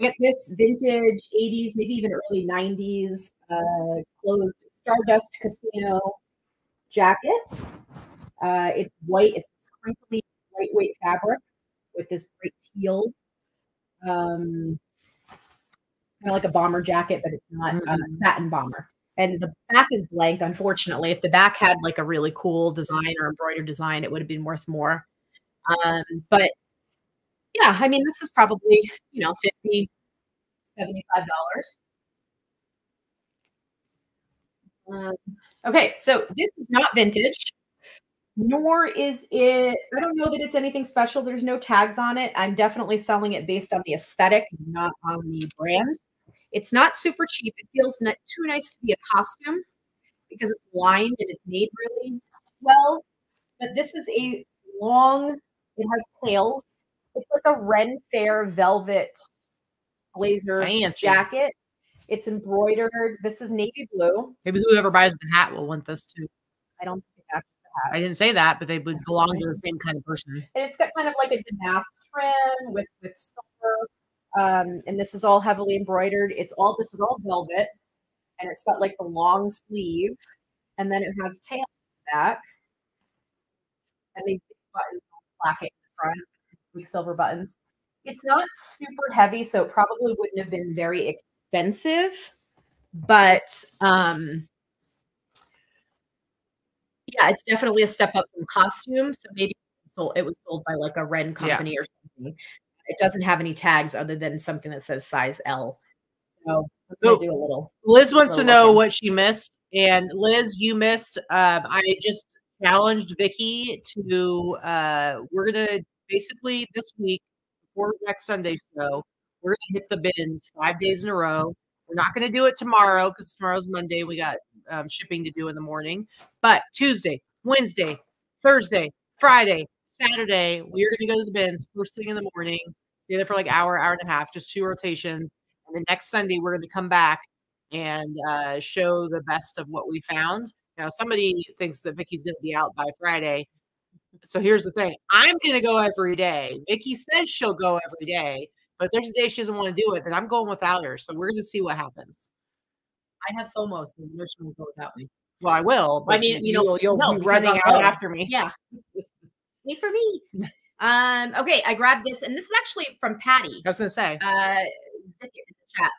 got this vintage 80s, maybe even early 90s closed Stardust Casino jacket. It's white. It's crinkly, lightweight fabric with this bright teal. Kind of like a bomber jacket, but it's not satin bomber. And the back is blank, unfortunately. If the back had like a really cool design or embroidered design, it would have been worth more. But yeah, I mean, this is probably, you know, $50, $75. Okay, so this is not vintage, nor is it, I don't know that it's anything special. There's no tags on it. I'm definitely selling it based on the aesthetic, not on the brand. It's not super cheap. It feels not too nice to be a costume because it's lined and it's made really well. But this is a long, it has tails. It's like a Ren Fair velvet blazer jacket. It's embroidered. This is navy blue. Maybe whoever buys the hat will want this too. I don't think that's the hat. I didn't say that, but they would belong to the same kind of person. And it's got kind of like a damask trim with silver. And this is all heavily embroidered. This is all velvet, and it's got like the long sleeve, and then it has tails back, and these big buttons lacking in the front, big silver buttons. It's not super heavy, so it probably wouldn't have been very expensive, but yeah, it's definitely a step up from costume. So maybe it was sold by like a Ren company or something. It doesn't have any tags other than something that says size L. So we'll do a little. Liz wants to know what she missed. And Liz, you missed. I just challenged Vicky to, we're going to basically this week, before next Sunday show, we're going to hit the bins 5 days in a row. We're not going to do it tomorrow because tomorrow's Monday. We got shipping to do in the morning. But Tuesday, Wednesday, Thursday, Friday, Saturday, we're going to go to the bins first thing in the morning, stay there for like hour, hour and a half, just two rotations. And then next Sunday, we're going to come back and show the best of what we found. Now, somebody thinks that Vicky's going to be out by Friday. So here's the thing. I'm going to go every day. Vicky says she'll go every day, but if there's a day she doesn't want to do it, then I'm going without her. So we're going to see what happens. I have FOMO, so I wish she won't go without me. Well, I will. But I mean, you know, you'll be running out after me. Yeah. For me. Okay, I grabbed this, and this is actually from Patty. I was gonna say, chat.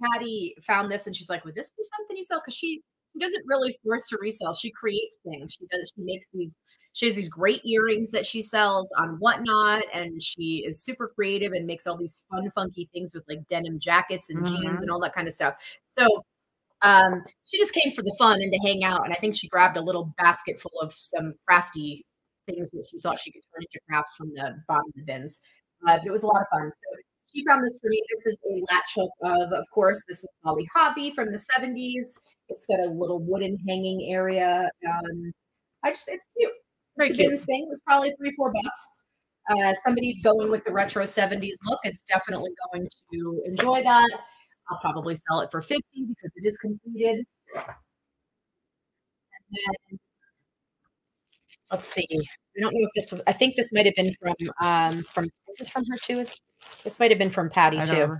Patty found this, and she's like, "Would this be something you sell?" Because she doesn't really source to resell. She creates things. She does. She makes these. She has these great earrings that she sells on Whatnot, and she is super creative and makes all these fun, funky things with like denim jackets and jeans and all that kind of stuff. So she just came for the fun and to hang out, and I think she grabbed a little basket full of some crafty things that she thought she could turn into crafts from the bottom of the bins. But it was a lot of fun. So she found this for me. This is a latch hook of course, this is Molly Hobby from the 70s. It's got a little wooden hanging area. It's cute. Very cute. It's a bins thing. It was probably $3-4. Somebody going with the retro 70s look, it's definitely going to enjoy that. I'll probably sell it for $50 because it is completed. And then, let's see. I don't know if this was, I think this might have been from is this from her too? This might have been from Patty too.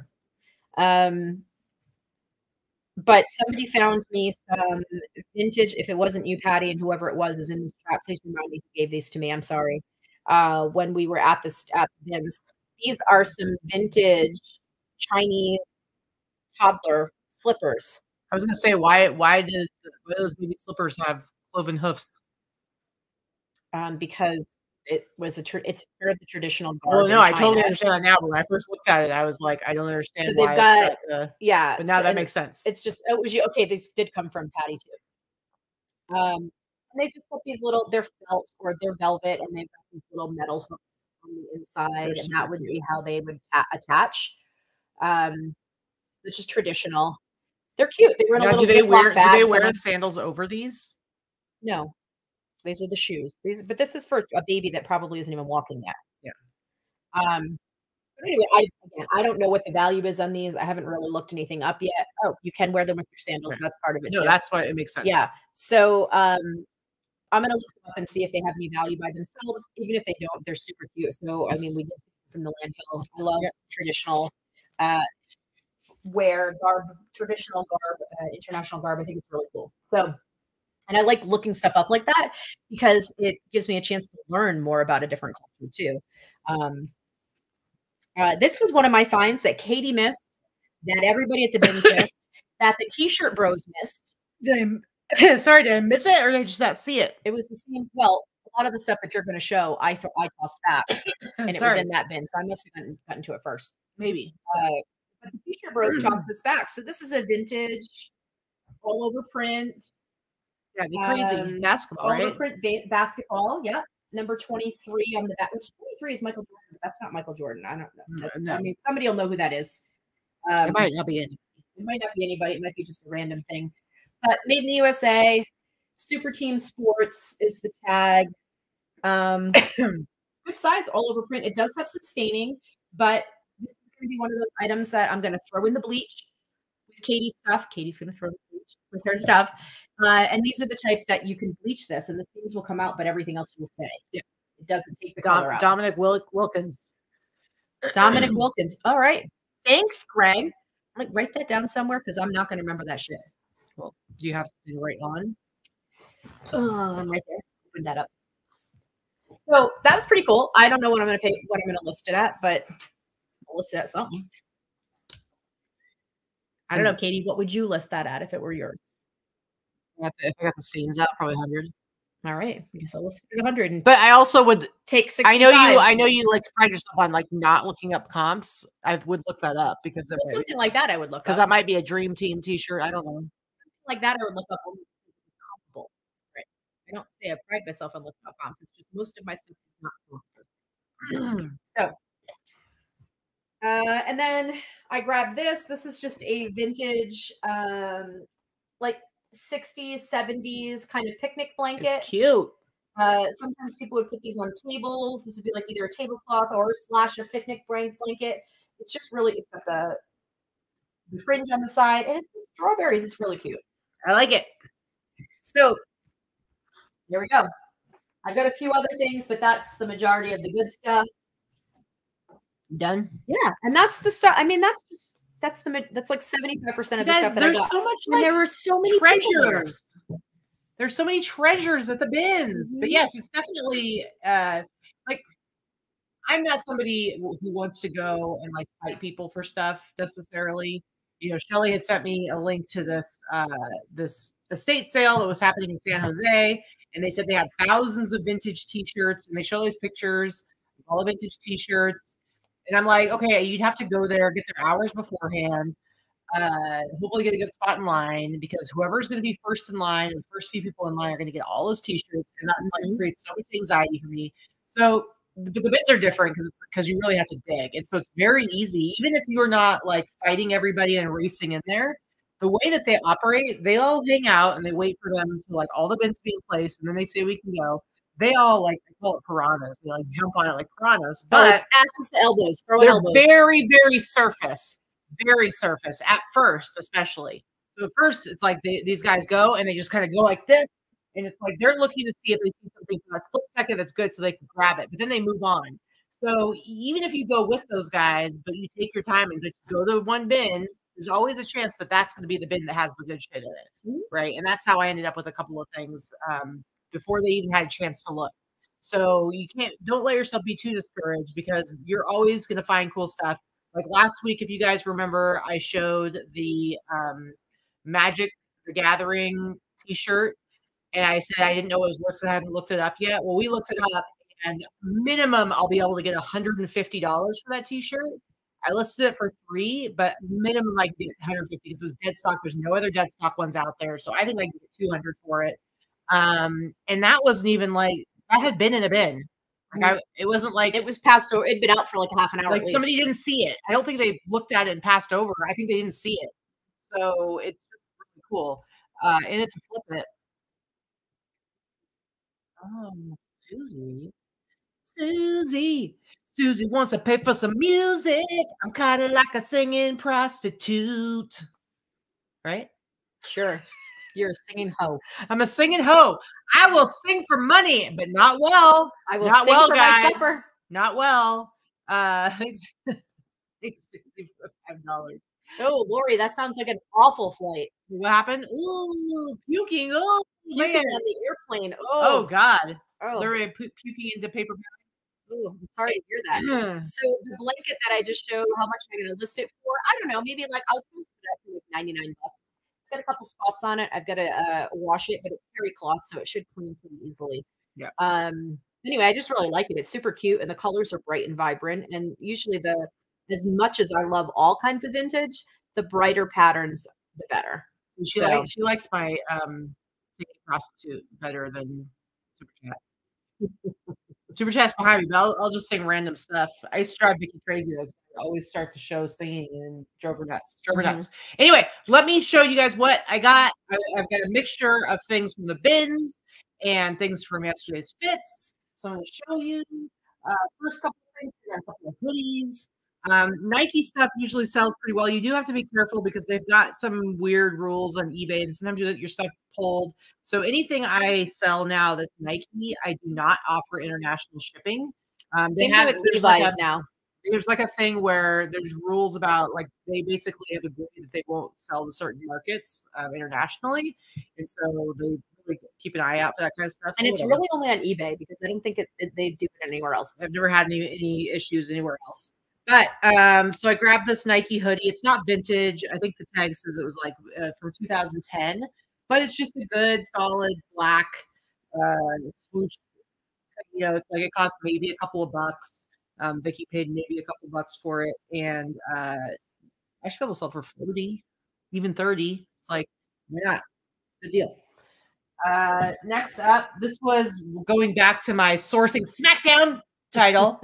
But somebody found me some vintage. If it wasn't you, Patty, and whoever it was is in this chat, please remind me who gave these to me. I'm sorry. When we were at the bins, these are some vintage Chinese toddler slippers. I was gonna say, why do those baby slippers have cloven hoofs? Because it's part of the traditional garb. Oh no, I totally understand that now. But when I first looked at it, I was like, I don't understand. So they've got but now that makes sense. It's just okay. These did come from Patty too. And they just got these little. They're felt or they're velvet, and they've got these little metal hooks on the inside, and that would be how they would attach. Which is traditional. They're cute. They run a little. Do they wear sandals over these? No. These are the shoes. But this is for a baby that probably isn't even walking yet. Yeah. But anyway, I don't know what the value is on these. I haven't really looked anything up yet. Oh, you can wear them with your sandals. Right. That's part of it. No, that's why it makes sense. Yeah. So I'm going to look them up and see if they have any value by themselves. Even if they don't, they're super cute. So, I mean, we did from the landfill. I love traditional wear, garb, traditional garb, international garb. I think it's really cool. So, and I like looking stuff up like that because it gives me a chance to learn more about a different culture too. This was one of my finds that Katie missed, that everybody at the bins missed, that the T-shirt bros missed. Did I miss it or did I just not see it? It was the same. Well, a lot of the stuff that you're going to show, I tossed back, and it was in that bin, so I must have gotten to it first. Maybe. But the T-shirt bros tossed this back. So this is a vintage all over print. Yeah, crazy basketball, right? Overprint basketball, yeah. Number 23 on the back, which 23 is Michael Jordan, but that's not Michael Jordan. I don't know. No. I mean, somebody will know who that is. It might not be anybody. It might not be anybody. It might be just a random thing. But Made in the USA, Super Team Sports is the tag. Good size all over print. It does have some staining, but this is going to be one of those items that I'm going to throw in the bleach with Katie's stuff. Katie's going to throw in the bleach with her stuff. And these are the type that you can bleach this, and the stains will come out, but everything else will stay. Yeah. It doesn't take the color out. Dominic Wilkins. Dominic Wilkins. All right. Thanks, Greg. I'm like, write that down somewhere because I'm not going to remember that shit. Well, do you have something to write on? I'm right there. Open that up. So that was pretty cool. I don't know what I'm going to pay, what I'm going to list it at, but I'll list it at something. I don't know, Katie, what would you list that at if it were yours? Yeah, if I got the stains out, probably 100. All right, I guess I'll list it at 100. But I also would take 65. I know you like to pride yourself on like not looking up comps. I would look that up because something like that I would look up. Because that might be a dream team T-shirt. I don't know. Something like that I would look up. Right. I don't say I pride myself on looking up comps. It's just most of my stuff is not comparable. So, and then I grabbed this. This is just a vintage, like 60s, 70s kind of picnic blanket. It's cute. Sometimes people would put these on tables. This would be like either a tablecloth or slash a picnic blanket. It's just really, it's got the fringe on the side and it's strawberries. It's really cute. I like it. So there we go. I've got a few other things, but that's the majority of the good stuff. Done. Yeah. And that's the stuff. I mean, that's just, that's like 75% of the stuff that I got. There's so much. Like, there were so many treasures. There's so many treasures at the bins. But yes, it's definitely like I'm not somebody who wants to go and like fight people for stuff necessarily. You know, Shelly had sent me a link to this this estate sale that was happening in San Jose, and they said they had thousands of vintage T-shirts, and they show these pictures of all the vintage T-shirts. And I'm like, okay, you'd have to go there, get their hours beforehand, hopefully get a good spot in line because whoever's going to be first in line, the first few people in line are going to get all those T-shirts, and that's like creates so much anxiety for me. So the bins are different because you really have to dig, and so it's very easy. Even if you're not like fighting everybody and racing in there, the way that they operate, they all hang out and they wait for them to like all the bins be in place, and then they say we can go. They all like, they call it piranhas. They like jump on it like piranhas, but it's asses to elbows. They're elbows. Very, very surface, at first, especially. So at first it's like these guys go and they just kind of go like this. And it's like, they're looking to see if they see something for that split second that's good so they can grab it, but then they move on. So even if you go with those guys, but you take your time and go to one bin, there's always a chance that that's going to be the bin that has the good shit in it. Right. And that's how I ended up with a couple of things. Before they even had a chance to look. So you can't, don't let yourself be too discouraged because you're always going to find cool stuff. Like last week, if you guys remember, I showed the Magic the Gathering T-shirt and I said I didn't know it was worth it. I hadn't looked it up yet. Well, we looked it up and minimum I'll be able to get $150 for that T-shirt. I listed it for $3, but minimum like $150 because it was dead stock. There's no other dead stock ones out there. So I think I can get $200 for it. And that wasn't even like that had been in a bin. Like it wasn't like it was passed over. It'd been out for like half an hour. Like somebody didn't see it. I don't think they looked at it and passed over. I think they didn't see it. So it's really cool. And it's a flip it. Susie wants to pay for some music. I'm kind of like a singing prostitute, right? Sure. You're a singing hoe. I'm a singing hoe. I will sing for money, but not well. I will not sing well, for guys. My supper. Not well. It's $5. Oh, Lori, that sounds like an awful flight. What happened? Ooh, puking. Oh, puking on the airplane. Oh, God. Oh. Is everybody puking into paper bags? Oh, I'm sorry to hear that. So the blanket that I just showed, how much am I going to list it for? I don't know. Maybe like I'll put it up like $99. It's got a couple spots on it. I've got to wash it, but it's terry cloth, so it should clean pretty easily. Yeah. Anyway, I just really like it. It's super cute, and the colors are bright and vibrant. And usually, as much as I love all kinds of vintage, the brighter patterns, the better. She likes my prostitute better than Super Chat. Super Chat's behind me, but I'll just sing random stuff. I used to drive Vicky crazy. Though, always start the show singing, and drove her nuts. Anyway, let me show you guys what I got. I've got a mixture of things from the bins and things from yesterday's fits. So I'm going to show you. First couple of things, I got a couple of hoodies. Nike stuff usually sells pretty well. You do have to be careful because they've got some weird rules on eBay, and sometimes you get your stuff pulled. So anything I sell now that's Nike, I do not offer international shipping. They have it Levi's now. There's like a thing where there's rules about, like, they basically have agreed that they won't sell to certain markets internationally. And so they really keep an eye out for that kind of stuff. And so it's really only on eBay because I don't think they do it anywhere else. I've never had any issues anywhere else. But so I grabbed this Nike hoodie. It's not vintage. I think the tag says it was like from 2010, but it's just a good solid black swoosh. You know, it's like it cost maybe a couple of bucks. Vicky paid maybe a couple bucks for it, and I should be able to sell for 40, even 30. It's like, yeah, good deal. Next up, this was going back to my sourcing SmackDown title.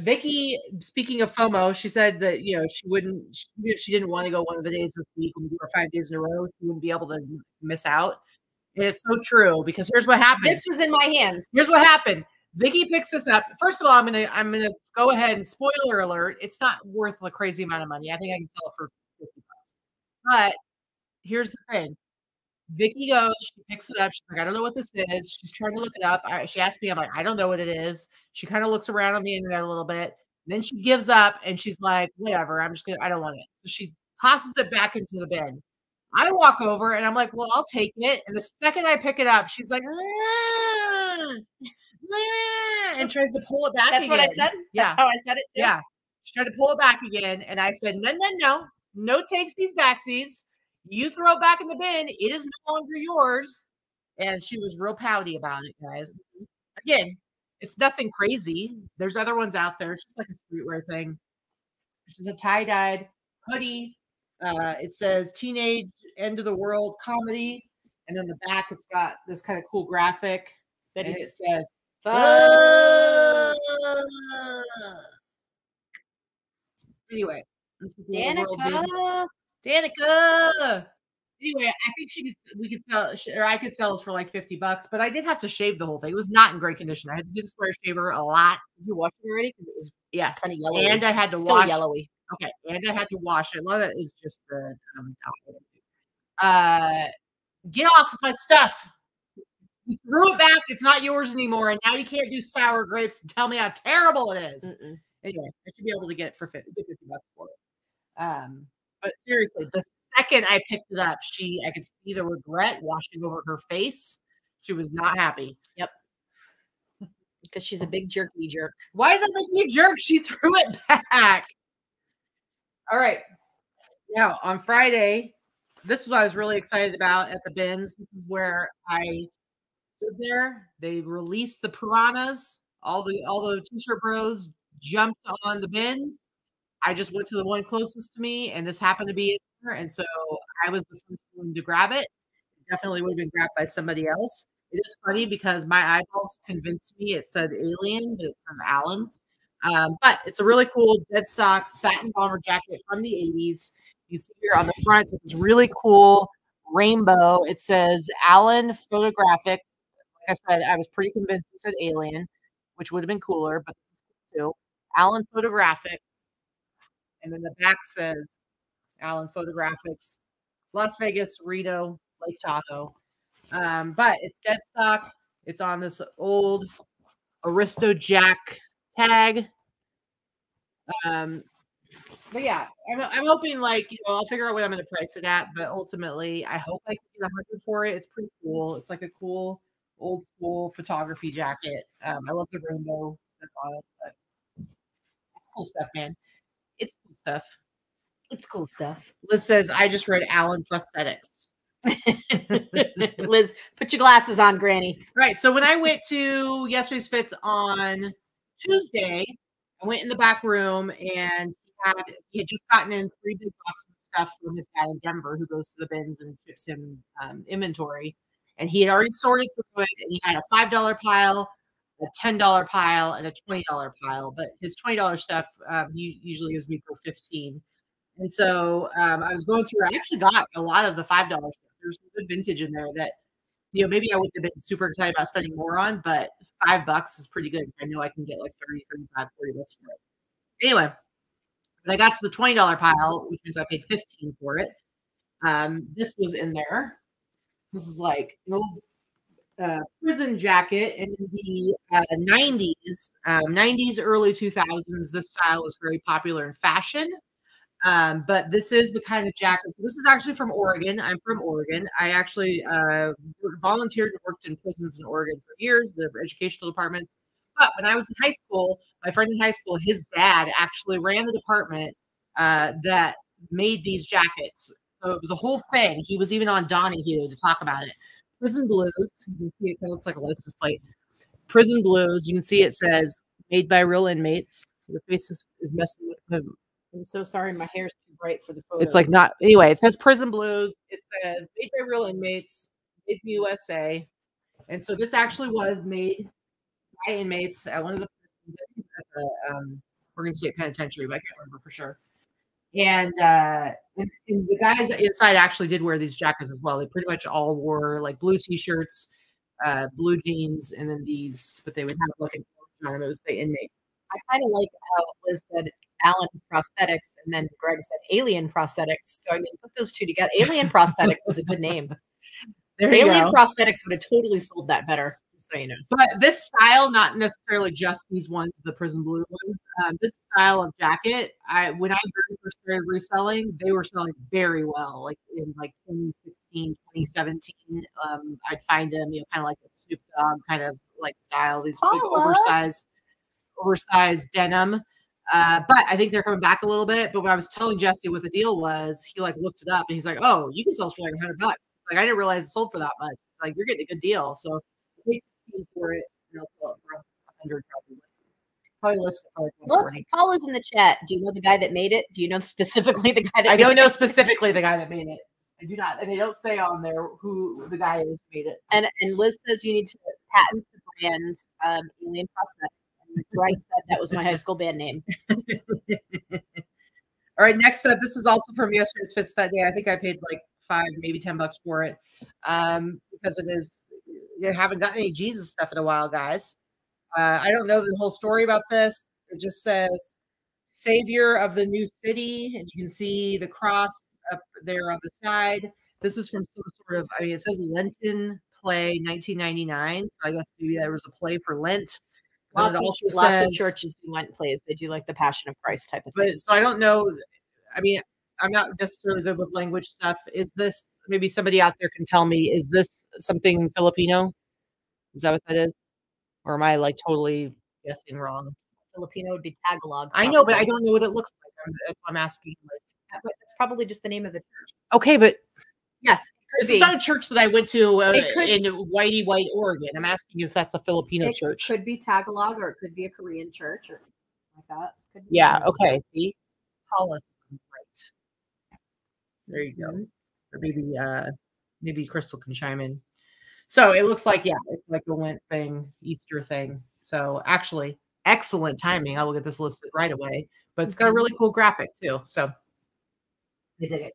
Vicky, speaking of FOMO, she said that, you know, she didn't want to go one of the days this week and do her 5 days in a row, she wouldn't be able to miss out. And it's so true, because here's what happened. This was in my hands. Here's what happened. Vicky picks this up. First of all, I'm gonna go ahead and spoiler alert. It's not worth a crazy amount of money. I think I can sell it for 50 bucks. But here's the thing. Vicky goes, she picks it up. She's like, I don't know what this is. She's trying to look it up. She asked me, I'm like, I don't know what it is. She kind of looks around on the internet a little bit. Then she gives up and she's like, whatever. I don't want it. So she tosses it back into the bin. I walk over and I'm like, well, I'll take it. And the second I pick it up, she's like, and tries to pull it back. That's again. What I said. Yeah. That's how I said it. Too. Yeah. She tried to pull it back again. And I said, no takesies, backsies. You throw it back in the bin. It is no longer yours. And she was real pouty about it, guys. Again, it's nothing crazy. There's other ones out there. It's just like a streetwear thing. She's a tie-dyed hoodie. It says teenage end of the world comedy. And on the back, it's got this kind of cool graphic. That it says, fuck. Anyway. Danica. Anyway, I think we could sell, or I could sell this for like 50 bucks, but I did have to shave the whole thing. It was not in great condition. I had to do the square shaver a lot. Did you wash it already? Because it was kind of yellowy. And I had to wash. Still yellowy. Okay. And I had to wash. A lot of that is just the get off of my stuff. You threw it back. It's not yours anymore. And now you can't do sour grapes and tell me how terrible it is. Anyway, I should be able to get it for 50 bucks for it. But seriously, the second I picked it up, I could see the regret washing over her face. She was not happy. Yep. Because she's a big jerky jerk. Why is that a big jerk? She threw it back. All right. Now, on Friday, this is what I was really excited about at the bins. This is where I stood there. They released the piranhas. All the t-shirt bros jumped on the bins. I just went to the one closest to me, and this happened to be in there, and so I was the first one to grab it. It definitely would have been grabbed by somebody else. It is funny because my eyeballs convinced me it said alien, but it says Alan. But it's a really cool deadstock satin bomber jacket from the 80s. You can see here on the front, it's really cool rainbow. It says Alan Photographics. Like I said, I was pretty convinced it said alien, which would have been cooler, but this is cool too. Alan Photographics. And then the back says Alan Photographics, Las Vegas, Reno, Lake Tahoe. But it's dead stock. It's on this old Aristo Jack tag. But yeah, I'm hoping, like, you know, I'll figure out what I'm going to price it at. But ultimately, I hope I can get 100 for it. It's pretty cool. It's like a cool old school photography jacket. I love the rainbow stuff on it. But it's cool stuff, man. It's cool stuff. It's cool stuff. Liz says, I just read Alan Prosthetics. Liz, put your glasses on, Granny. Right. So when I went to yesterday's fits on Tuesday, I went in the back room and he had just gotten in 3 big boxes of stuff from his dad in Denver who goes to the bins and ships him inventory. And he had already sorted through it, and he had a $5 pile, a a $10 pile and a $20 pile, but his $20 stuff he usually gives me for $15. And so I was going through, I actually got a lot of the $5 stuff. There's some good vintage in there that, you know, maybe I wouldn't have been super excited about spending more on, but $5 is pretty good. I know I can get like 30, 35, 40 bucks for it. Anyway, when I got to the $20 pile, which means I paid 15 for it, this was in there. This is like an old prison jacket in the 90s, early 2000s. This style was very popular in fashion. But this is the kind of jacket. This is actually from Oregon. I'm from Oregon. I actually volunteered and worked in prisons in Oregon for years, the educational departments. But when I was in high school, my friend in high school, his dad actually ran the department that made these jackets. So it was a whole thing. He was even on Donahue to talk about it. Prison Blues. You can see it kind of looks like a license plate. Prison Blues. You can see it says, made by real inmates. Your face is messing with them. I'm so sorry. My hair's too bright for the photo. It's like not. Anyway, it says Prison Blues. It says made by real inmates in the USA. And so this actually was made by inmates at one of the Oregon State Penitentiary, but I can't remember for sure. And the guys inside actually did wear these jackets as well. They pretty much all wore like blue t-shirts, blue jeans, and then these, but they would have like an orange on them. It was the inmate. I kind of like how Liz said Alan prosthetics, and then Greg said alien prosthetics. So I mean, put those two together. Alien prosthetics is a good name. There you alien go. Prosthetics would have totally sold that better. So you know, but this style, not necessarily just these ones, the prison blue ones. This style of jacket, when I first started reselling, they were selling very well. Like in like 2016, 2017, I'd find them, you know, kind of like a Snoop Dogg kind of like style. These big oversized denim. But I think they're coming back a little bit. But when I was telling Jesse what the deal was, he like looked it up and he's like, "Oh, you can sell for like $100." Like I didn't realize it sold for that much. Like you're getting a good deal. So pay for it, and I'll sell it for $100 probably. Probably list it for like $140. Look, Paul is in the chat. Do you know the guy that made it? Do you know specifically the guy that? I don't know specifically the guy that made it. I do not, and they don't say on there who the guy is who made it. And Liz says you need to patent the brand alien prosthetics. Right, said that was my high school band name. All right, next up, this is also from yesterday's Fits That Day. I think I paid like $5, maybe $10 for it because it is. You haven't gotten any Jesus stuff in a while, guys. I don't know the whole story about this. It just says "Savior of the New City," and you can see the cross up there on the side. This is from some sort of. I mean, it says Lenten play 1999. So I guess maybe there was a play for Lent. Lots of churches do Lent plays. They do like the Passion of Christ type of thing. But, so I don't know. I mean, I'm not necessarily good with language stuff. Is this, maybe somebody out there can tell me, is this something Filipino? Is that what that is? Or am I like totally guessing wrong? Filipino would be Tagalog. Probably. I know, but I don't know what it looks like. That's what I'm asking. Like, but that's probably just the name of the church. Okay, but. Yes. It's not a church that I went to in Whitey White, Oregon. I'm asking if that's a Filipino church. It could be Tagalog or it could be a Korean church or like that. Could be okay. See? Paulus is right. There you go. Or maybe Crystal can chime in. So it looks like, yeah, it's like a Lent thing, Easter thing. So actually, excellent timing. I will get this listed right away. But it's got a really cool graphic too. So I dig it.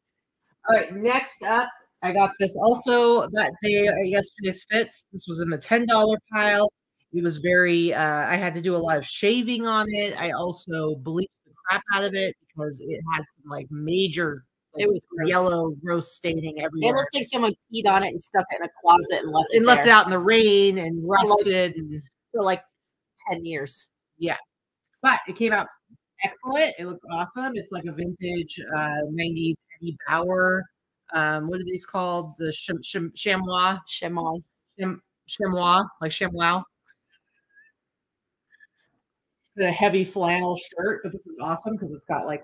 All right, next up. I got this also that day at yesterday's Fits. This was in the $10 pile. It was very, I had to do a lot of shaving on it. I also bleached the crap out of it because it had some like major, like, it was gross. Yellow, gross staining everywhere. It looked like someone peed on it and stuck it in a closet and left it there. Left it out in the rain and rusted. And, for like 10 years. Yeah. But it came out excellent. It looks awesome. It's like a vintage 90s Eddie Bauer. What are these called? The chamois? Chamois. Chamois, like chamois. The heavy flannel shirt, but this is awesome because it's got like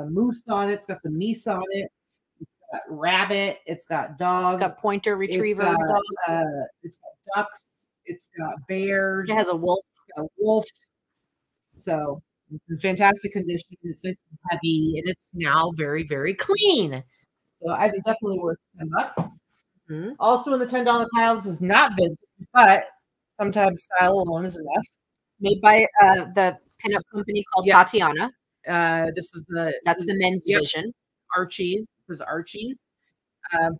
a moose on it. It's got some meese on it. It's got rabbit. It's got dogs. It's got pointer retriever. It's got ducks. It's got bears. It has a wolf. It's got a wolf. So it's in fantastic condition. It's nice and heavy, and it's now very, very clean. So I think definitely worth $10. Also in the $10 pile, this is not vintage, but Sometimes style alone is enough. Made by the pinup company called Tatiana. This is the men's division. Archie's. This is Archie's.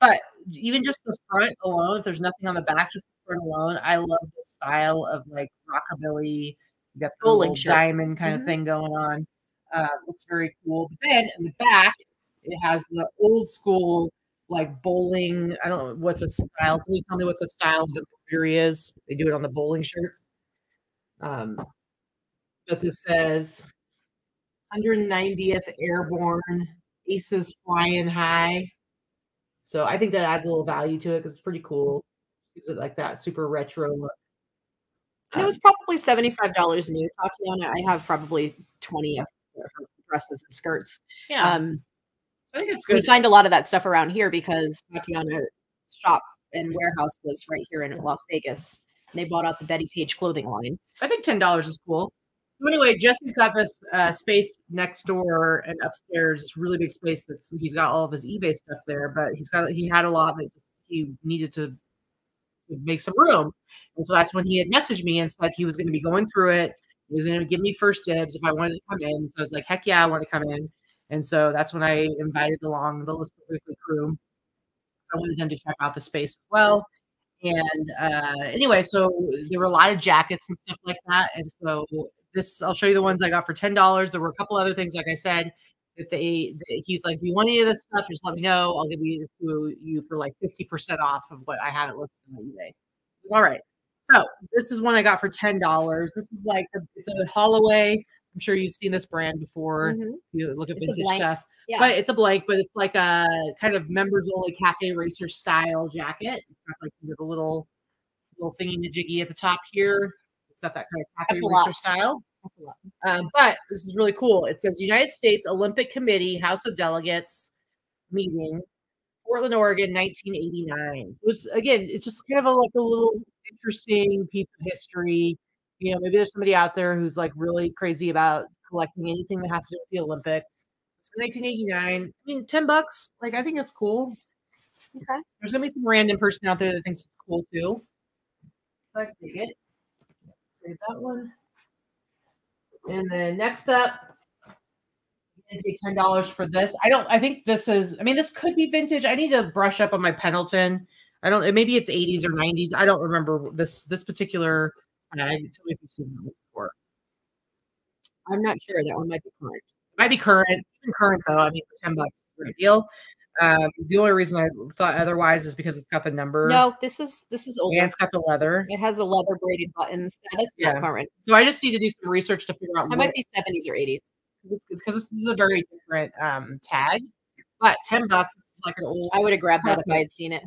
But even just the front alone, if there's nothing on the back, just the front alone, I love the style of like rockabilly. You got the little diamond kind of thing going on. Looks very cool. But then in the back, it has the old school like bowling. I don't know what the style. Somebody tell me what the style of the Yuri is. They do it on the bowling shirts. But this says 190th Airborne, Aces Flying High. So I think that adds a little value to it because it's pretty cool. Gives it like that super retro look. It was probably $75 new. Tatiana, I have probably 20 of her dresses and skirts. Yeah. So I think it's good. We find a lot of that stuff around here because Tatiana's shop and warehouse was right here in Las Vegas. They bought out the Betty Page clothing line. I think $10 is cool. So anyway, Jesse's got this space next door and upstairs. It's a really big space. That's he's got all of his eBay stuff there, but he had a lot that he needed to make some room. And so that's when he had messaged me and said he was going to be going through it. He was going to give me first dibs if I wanted to come in. So I was like, heck yeah, I want to come in. And so that's when I invited along the List Perfectly crew. So I wanted them to check out the space as well. And anyway, so there were a lot of jackets and stuff like that. And so this, I'll show you the ones I got for $10. There were a couple other things, like I said, that he's like, if you want any of this stuff, just let me know. I'll give you for like 50% off of what I had it listed on eBay. All right. So this is one I got for $10. This is like the Holloway. I'm sure you've seen this brand before. You look at vintage stuff. Yeah. But it's a blank, but it's like a kind of members only cafe racer style jacket. It's got like the little thingy majiggy at the top here. It's got that kind of cafe racer style. But this is really cool. It says United States Olympic Committee, House of Delegates meeting, Portland, Oregon, 1989. Which again, it's just kind of a little interesting piece of history. You know, maybe there's somebody out there who's like really crazy about collecting anything that has to do with the Olympics. It's 1989. I mean, $10. Like, I think it's cool. Okay. There's gonna be some random person out there that thinks it's cool too. So I can take it. Save that one. And then next up, I'm gonna pay $10 for this. I think this is. I mean, this could be vintage. I need to brush up on my Pendleton. I don't. Maybe it's 80s or 90s. I don't remember this particular. I can tell you if you've seen that before. I'm not sure. That one might be current. It might be current. Even current though. I mean, for $10, it's a great deal. The only reason I thought otherwise is because it's got the number. No, this is old. And it's got the leather. It has the leather braided buttons. That's not current. So I just need to do some research to figure out. That might be 70s or 80s. Because this is a very different tag. But $10, this is like an old. I would have grabbed that if I had seen it.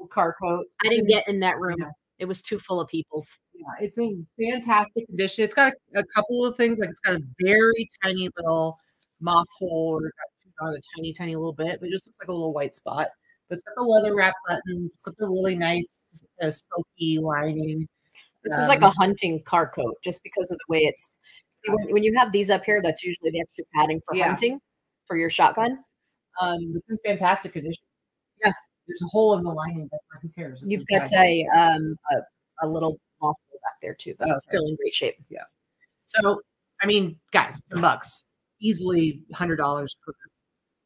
Old car coat. I didn't get in that room. Yeah. It was too full of people's. Yeah, it's in fantastic condition. It's got a couple of things. Like it's got a very tiny little moth hole, or got a tiny little bit, but it just looks like a little white spot. But it's got the leather wrap buttons. It's got the really nice silky lining. This is like a hunting car coat, just because of the way it's. See, when you have these up here, that's usually the extra padding for hunting, for your shotgun. It's in fantastic condition. Yeah, there's a hole in the lining, but who cares? You've got a little. Back there too, but it's still in great shape. Yeah. So, I mean, guys, $10, easily $100 per,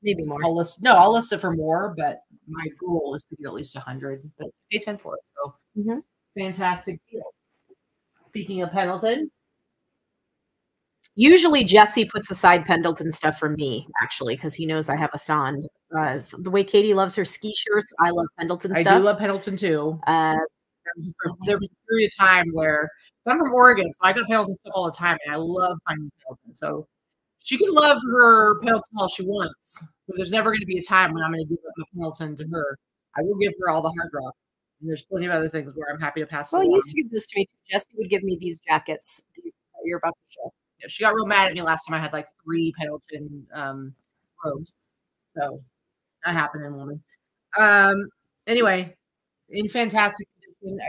maybe more. I'll list it for more, but my goal is to get at least 100. But pay 10 for it. So, fantastic deal. Speaking of Pendleton, usually Jesse puts aside Pendleton stuff for me, actually, because he knows I have a fond. The way Katie loves her ski shirts, I love Pendleton stuff. I do love Pendleton too. There was a period of time where I'm from Oregon, so I got Pendleton stuff all the time, and I love finding Pendleton. So she can love her Pendleton all she wants, but there's never going to be a time when I'm going to give up Pendleton to her. I will give her all the hard rock, and there's plenty of other things where I'm happy to pass. Well, you used to give this to me. Jesse would give me these jackets. These that you're about to show. Yeah, she got real mad at me last time. I had like 3 Pendleton robes, so not happening, woman. Anyway, in fantastic.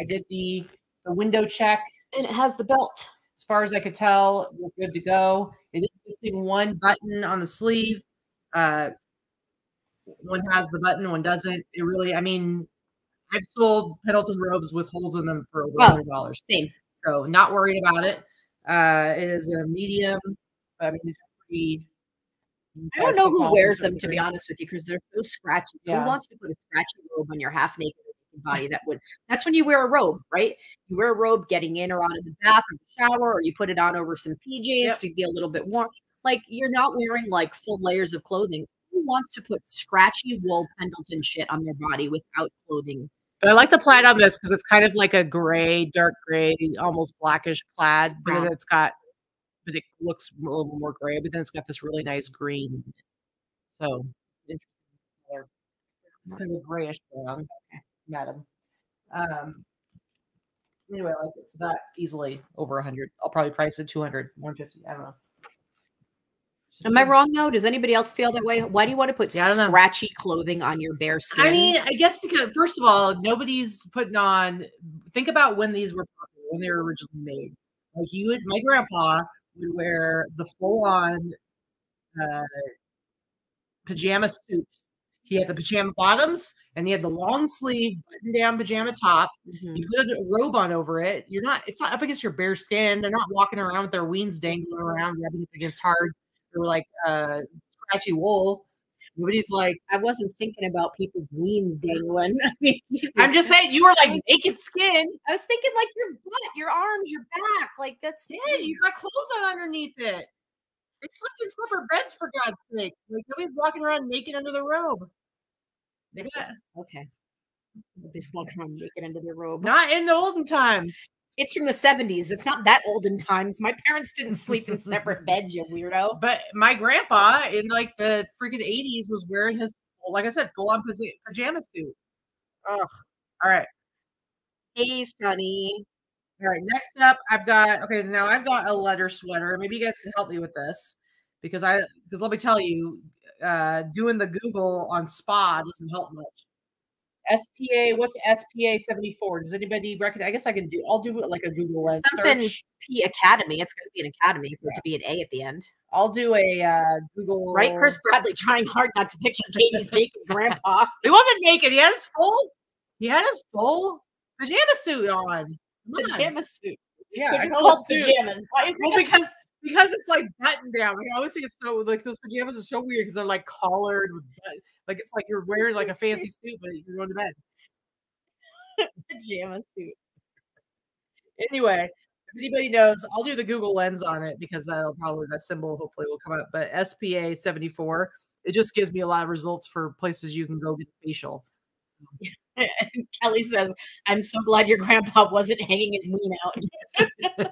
I did the window check, and it has the belt. As far as I could tell, we're good to go. It is missing one button on the sleeve. One has the button, one doesn't. It really, I mean, I've sold Pendleton robes with holes in them for over $100. Same. So not worried about it. It is a medium. I mean, it's pretty. I don't know who wears them, to be honest with you, because they're so scratchy. Yeah. Who wants to put a scratchy robe on your half naked body? That would, that's when you wear a robe, right? You wear a robe getting in or out of the bath or the shower, or you put it on over some PJs to be a little bit warm. Like, you're not wearing like full layers of clothing. Who wants to put scratchy wool Pendleton shit on their body without clothing? But I like the plaid on this because it's kind of like a gray, dark gray, almost blackish plaid, but it's got, but it looks a little more gray, but then it's got this really nice green. So it's kind of grayish brown, madam. Anyway, I like it. So that easily over 100. I'll probably price it 200, 150. I don't know. Am I wrong though? Does anybody else feel that way? Why do you want to put scratchy clothing on your bare skin? I mean, I guess because, first of all, nobody's putting on, think about when these were popular, when they were originally made. Like, you would, my grandpa would wear the full on pajama suit. He had the pajama bottoms and he had the long sleeve button down pajama top. You put a robe on over it. You're not, it's not up against your bare skin. They're not walking around with their wings dangling around, rubbing up against hard. They were like scratchy wool. Nobody's like, I wasn't thinking about people's wings dangling. I mean, I'm just saying, you were like naked skin. I was thinking like your butt, your arms, your back. Like, that's it. You got clothes on underneath it. They slept in slipper beds, for God's sake. Like, nobody's walking around naked under the robe. Okay. Nobody's walking around naked under their robe. Not in the olden times. It's from the 70s. It's not that olden times. My parents didn't sleep in separate beds, you weirdo. But my grandpa in like the freaking 80s was wearing his, like I said, full on pajama suit. Ugh. All right. Hey, Sonny. All right. Next up, I've got, okay, now I've got a leather sweater. Maybe you guys can help me with this because I, because let me tell you, doing the Google on spa doesn't help much. SPA, what's SPA 74? Does anybody recognize? I guess I can do, I'll do like a Google Lens search. P Academy. It's going to be an academy for it to be an A at the end. I'll do a Google. Right, Chris Bradley trying hard not to picture Katie's naked grandpa. He wasn't naked. He had his full, pajama suit on. Pajama suit. Yeah, it's called pajamas. Why is it? Well, because it's like button down. Like, I always think it's so, like, those pajamas are so weird because they're like collared with buttons. Like, it's like you're wearing like a fancy suit, but you're going to bed. Pajama suit. Anyway, if anybody knows, I'll do the Google Lens on it because that'll probably, that symbol hopefully will come up. But SPA 74, it just gives me a lot of results for places you can go get facial. Kelly says, I'm so glad your grandpa wasn't hanging his ween out.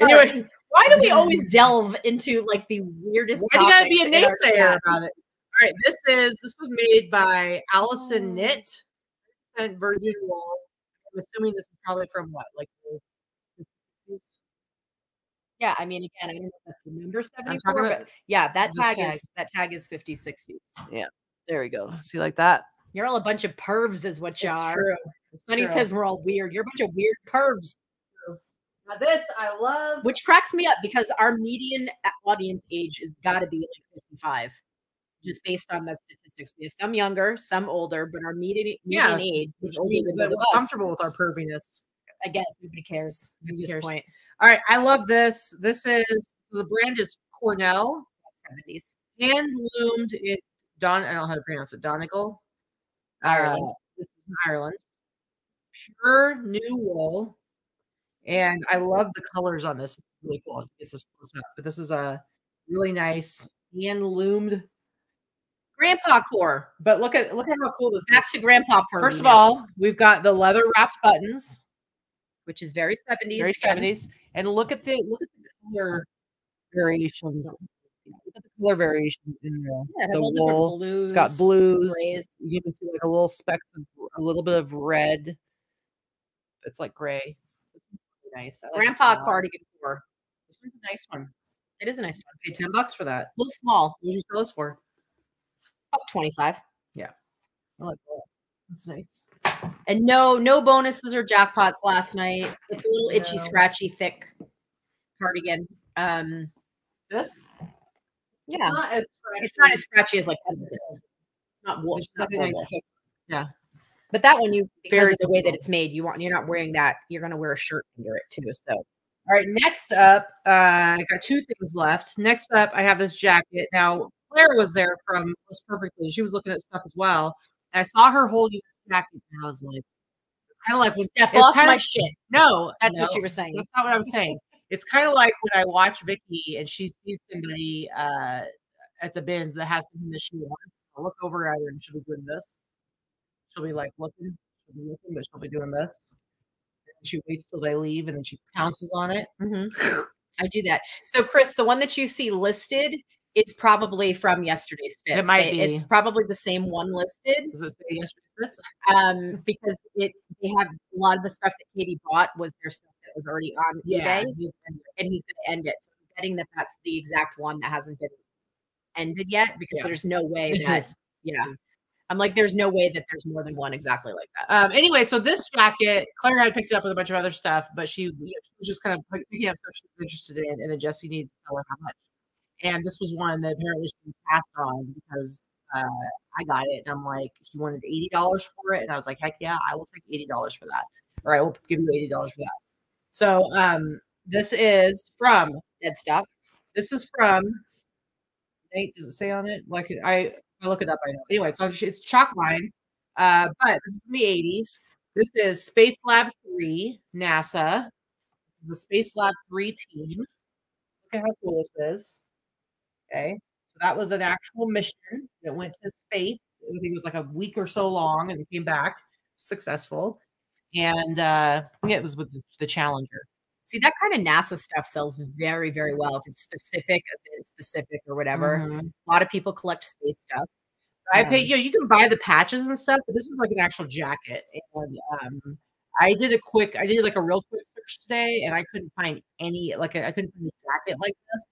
Anyway, why do we always delve into like the weirdest? Why do you got to be a naysayer about it? All right, this was made by Allison Knit and Virgin Wool. I'm assuming this is probably from what, like the, yeah, I mean, again, I don't know if that's the number 74, but yeah, that tag is 50/60s. Yeah, there we go. See, like that. You're all a bunch of pervs, is what you are. True. Sonny says we're all weird. You're a bunch of weird pervs. Now this I love, which cracks me up because our median audience age has got to be like 55. Just based on the statistics, we have some younger, some older, but our median age, which means that we're comfortable with our perviness. I guess nobody cares at this point. All right, I love this. This is, the brand is Cornell. 70s, hand loomed in Don. I don't know how to pronounce it. Donegal, Ireland. This is in Ireland. Pure new wool, and I love the colors on this. It's really cool. I'll get this close up, but this is a really nice hand loomed grandpa core. But look at how cool this is. Back to grandpa purviness. First of all, we've got the leather wrapped buttons, which is very 70s. Very 70s. And look at the color variations. Look at the color variations in there. Yeah, the wool. Blues, it's got blues. Grays. You can see like a little specks of a little bit of red. It's like gray. This is really nice. Like grandpa cardigan core. This one's a nice one. It is a nice one. I paid $10 for that. A little small. What did you sell this for? Up 25. Yeah, I like that. That's nice. And no bonuses or jackpots last night. It's a little itchy, scratchy, thick cardigan. This, yeah, it's not as scratchy as like. It's not wool. It's not nice. Yeah, But that one, you because of the way that it's made, you're not wearing that. You're going to wear a shirt under it too. So, all right. Next up, I got two things left. Next up, I have this jacket. Now, Clara was there from List Perfectly. She was looking at stuff as well, and I saw her holding the jacket, and I was like, it's kind of like step off my shit. No, that's what you were saying. That's not what I was saying. It's kind of like when I watch Vicky and she sees somebody at the bins that has something that she wants. I'll look over at her and she'll be doing this. She'll be like looking, but she'll be doing this. And she waits till they leave and then she pounces on it. Mm-hmm. I do that. So, Chris, the one that you see listed is probably from yesterday's fits. It might be. It's probably the same one listed. Does it say yesterday's fits? Because they have a lot of the stuff that Katie bought was their stuff that was already on eBay, and he's going to end it. So I'm betting that that's the exact one that hasn't been ended yet, because there's no way that I'm like, there's no way that there's more than one exactly like that. Anyway, so this jacket, Claire had picked it up with a bunch of other stuff, but she was just kind of picking up stuff she was interested in, and then Jesse needed to tell her how much. And this was one that apparently she passed on because I got it, and I'm like, he wanted $80 for it, and I was like, heck yeah, I will take $80 for that, or I will give you $80 for that. So this is from Dead Stuff. This is from Nate. Does it say on it? Like I look it up. I know. Anyway, so it's Chalkline, but this is from the 80s. This is Space Lab 3, NASA. This is the Space Lab 3 team. Look at how cool this is. Okay, so that was an actual mission that went to space. I think it was like a week or so long, and it came back successful. And it was with the Challenger. See, that kind of NASA stuff sells very, very well if it's specific, or whatever. Mm-hmm. A lot of people collect space stuff. I pay, you can buy the patches and stuff, but this is like an actual jacket. And I did like a real quick search today, and I couldn't find any, I couldn't find a jacket like this.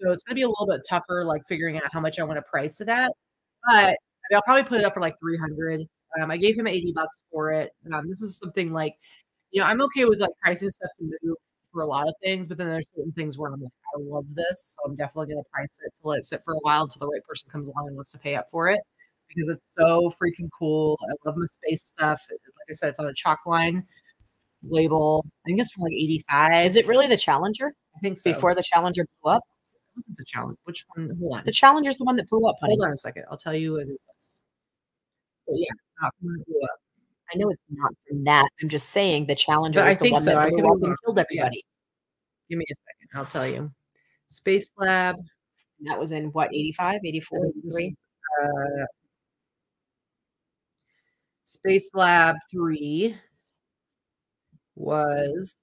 So it's going to be a little bit tougher, like figuring out how much I want to price it at. But I'll probably put it up for like $300. I gave him $80 for it. This is something like, I'm okay with like pricing stuff to move for a lot of things, but then there's certain things where I'm like, I love this. So I'm definitely going to price it to let it sit for a while until the right person comes along and wants to pay up for it, because it's so freaking cool. I love my space stuff. Like I said, it's on a Chalkline label. I think it's from like 85. Is it really the Challenger? I think so. Before the Challenger blew up? Was it the Challenger? Which one? Hold on. The Challenger's the one that blew up, honey. Hold on a second. I'll tell you what it was. But yeah, it's not the one that blew up. I know it's not from that. I'm just saying the Challenger is the one that blew up and killed everybody. Yes. Give me a second. I'll tell you. Space Lab. And that was in what, 85, 84, 83? Space Lab 3 was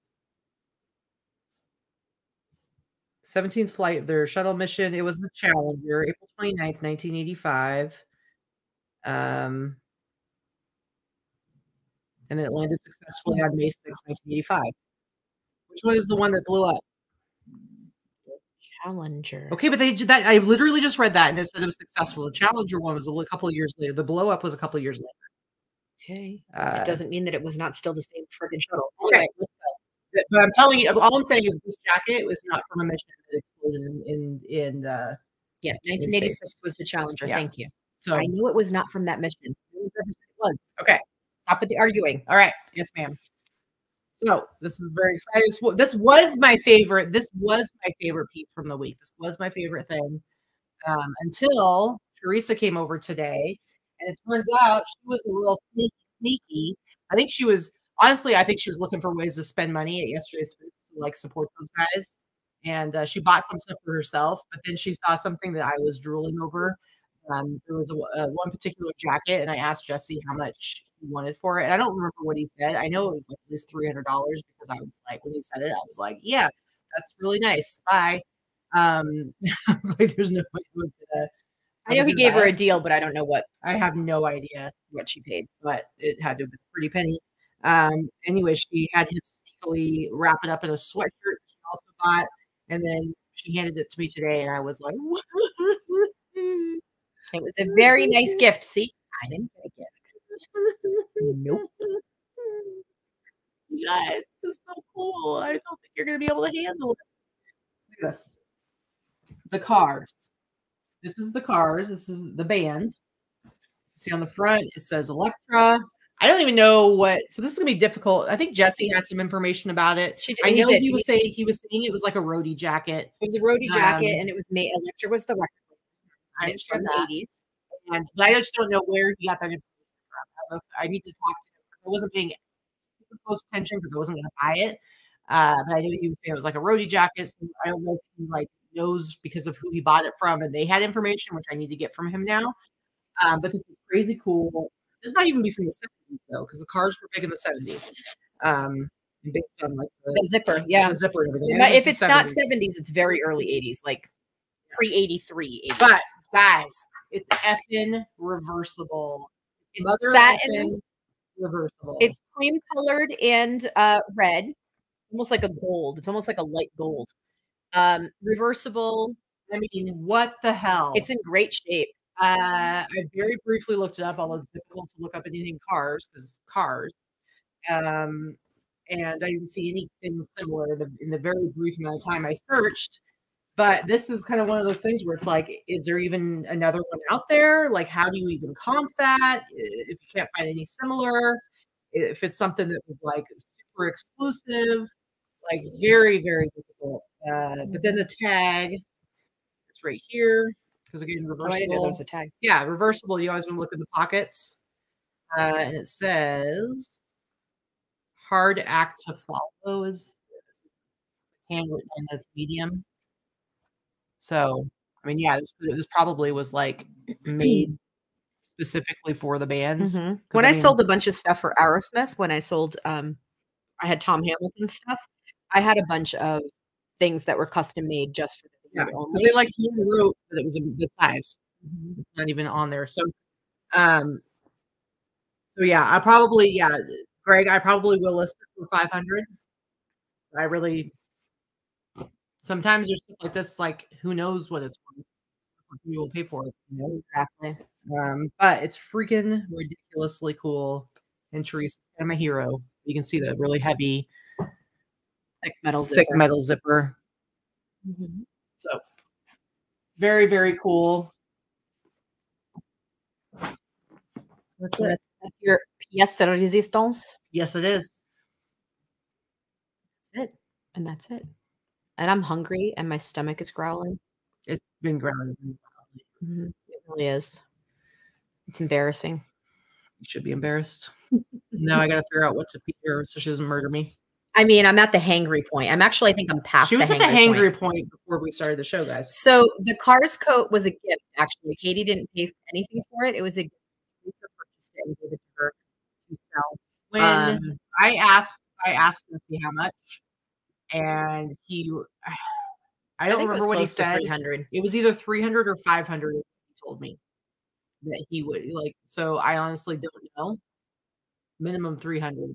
17th flight of their shuttle mission. It was the Challenger, April 29th, 1985. And then it landed successfully on May 6, 1985. Which one is the one that blew up? Challenger. Okay, but they did that. I literally just read that and it said it was successful. The Challenger one was a couple of years later. The blow up was a couple of years later. Okay. It doesn't mean that it was not still the same friggin' shuttle. Okay. Anyway, but I'm telling you, all I'm saying is this jacket was not from a mission that exploded in 1986 was the Challenger. Yeah. Thank you. So I knew it was not from that mission. It was. Okay. Stop with the arguing. All right. Yes, ma'am. So this is very exciting. This was my favorite. This was my favorite piece from the week. This was my favorite thing until Teresa came over today. And it turns out she was a little sneaky. I think she was. Honestly, I think she was looking for ways to spend money at yesterday's foods to like support those guys. And she bought some stuff for herself, but then she saw something that I was drooling over. There was a one particular jacket, and I asked Jesse how much he wanted for it. And I don't remember what he said. I know it was like at least $300 because I was like, when he said it, I was like, yeah, that's really nice. Bye. I was like, there's no way it was going to. I know he gave her a deal, but I don't know what. I have no idea what she paid, but it had to have been a pretty penny. Anyway, she had him sneakily wrap it up in a sweatshirt she also bought, and then she handed it to me today, and I was like, what? It was a very nice gift. See, I didn't get a gift. Nope. Yes, this is so cool. I don't think you're going to be able to handle it. Look at this. The Cars. This is the Cars. This is the band. See, on the front, it says Electra. I don't even know what, so this is gonna be difficult. I think Jesse has some information about it. I know he was saying it was like a roadie jacket. It was a roadie jacket, and it was made. Electra was the record. I understand that. And but I just don't know where he got that information from. I need to talk to him. I wasn't paying super close attention because I wasn't gonna buy it. But I knew he was saying it was like a roadie jacket. So I don't know if he like knows because of who he bought it from, and they had information which I need to get from him now. But this is crazy cool. This might even be from the 70s though, because the cars were big in the 70s. Based on like the zipper, yeah, the zipper and everything. If it's not 70s, it's very early 80s, like pre-83. But guys, it's effing reversible. It's satin reversible. It's cream colored and red, almost like a gold. It's almost like a light gold. Reversible. I mean, what the hell? It's in great shape. I very briefly looked it up, although it's difficult to look up anything cars because it's cars. And I didn't see anything similar in the very brief amount of time I searched. But this is kind of one of those things where it's like, is there even another one out there? Like, how do you even comp that? If you can't find any similar, if it's something that was like super exclusive, like very, very difficult. But then the tag, it's right here. Because again, reversible. Oh, a tag. Yeah, reversible. You always want to look in the pockets. And it says hard act to follow is handwritten, and that's medium. So, I mean, yeah, this probably was like made specifically for the bands. Mm-hmm. When I sold a bunch of stuff for Aerosmith, when I sold, I had Tom Hamilton stuff, I had a bunch of things that were custom made just for them. Yeah, because they like wrote that it was the size. Mm-hmm. It's not even on there. So, so yeah, I probably, yeah, Greg, I probably will list it for 500. I really, sometimes there's stuff like this, like who knows what it's worth? You will pay for it. You know? Exactly. But it's freaking ridiculously cool. And Teresa, I'm a hero. You can see the really heavy, thick metal zipper. Mm-hmm. So very, very cool. That's your pièce de résistance. Yes, it is. That's it. And that's it. And I'm hungry and my stomach is growling. It's been growling. Mm-hmm. It really is. It's embarrassing. You should be embarrassed. Now I got to figure out what to feed her so she doesn't murder me. I mean, I'm at the hangry point. I think I'm past the hangry point. She was at the hangry point before we started the show, guys. So the Cars coat was a gift, actually. Katie didn't pay for anything for it. It was a gift. Lisa purchased it and gave it to her to sell. When I asked him to see how much, and he, I don't remember what he said. It was either 300 or 500. He told me that he would like. So I honestly don't know. Minimum 300.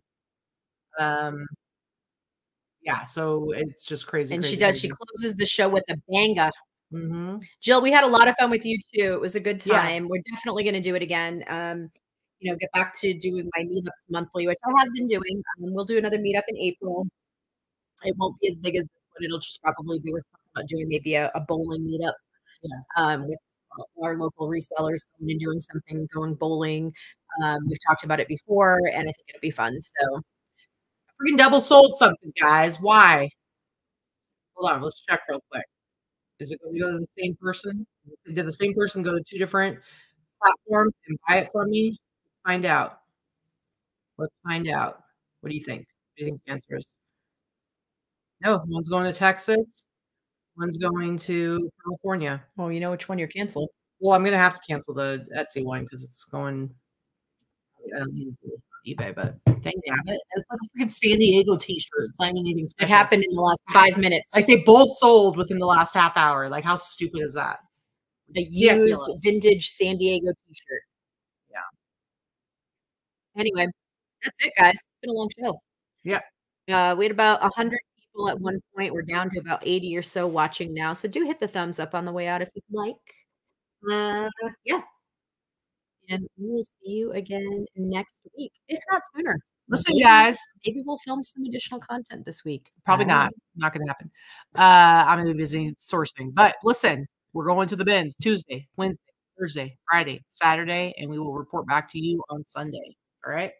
Yeah, so it's just crazy. And she closes the show with a banger. Mm-hmm. Jill, we had a lot of fun with you too. It was a good time. Yeah. We're definitely going to do it again. You know, get back to doing my meetups monthly, which I have been doing. We'll do another meetup in April. It won't be as big as this one. It'll just probably be about doing maybe a bowling meetup. Yeah. With our local resellers going and doing something, going bowling. We've talked about it before, and I think it'll be fun. So. Freaking double sold something, guys. Why? Hold on, let's check real quick. Is it going to go to the same person? Did the same person go to two different platforms and buy it from me? Find out. Let's find out. What do you think? What do you think the answer is? No, one's going to Texas. One's going to California. Well, you know which one you're canceling. Well, I'm going to have to cancel the Etsy one because it's going eBay, but dang it. It's like a freaking San Diego t-shirt. It's not even anything special. It happened in the last 5 minutes. Like they both sold within the last half hour. Like how stupid is that? A used vintage San Diego t-shirt. Yeah. Anyway, that's it, guys. It's been a long show. Yeah. We had about 100 people at one point. We're down to about 80 or so watching now. So do hit the thumbs up on the way out if you'd like. Yeah. And we will see you again next week, if not sooner. Listen, guys, maybe we'll film some additional content this week. Probably not. Not going to happen. I'm going to be busy sourcing. But listen, we're going to the bins Tuesday, Wednesday, Thursday, Friday, Saturday, and we will report back to you on Sunday. All right?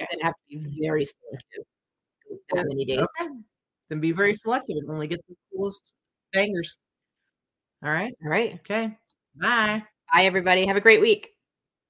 I'm going to have to be very selective. How many days? Okay. Then be very selective and only get the coolest bangers. All right. Okay. Bye. Bye, everybody. Have a great week.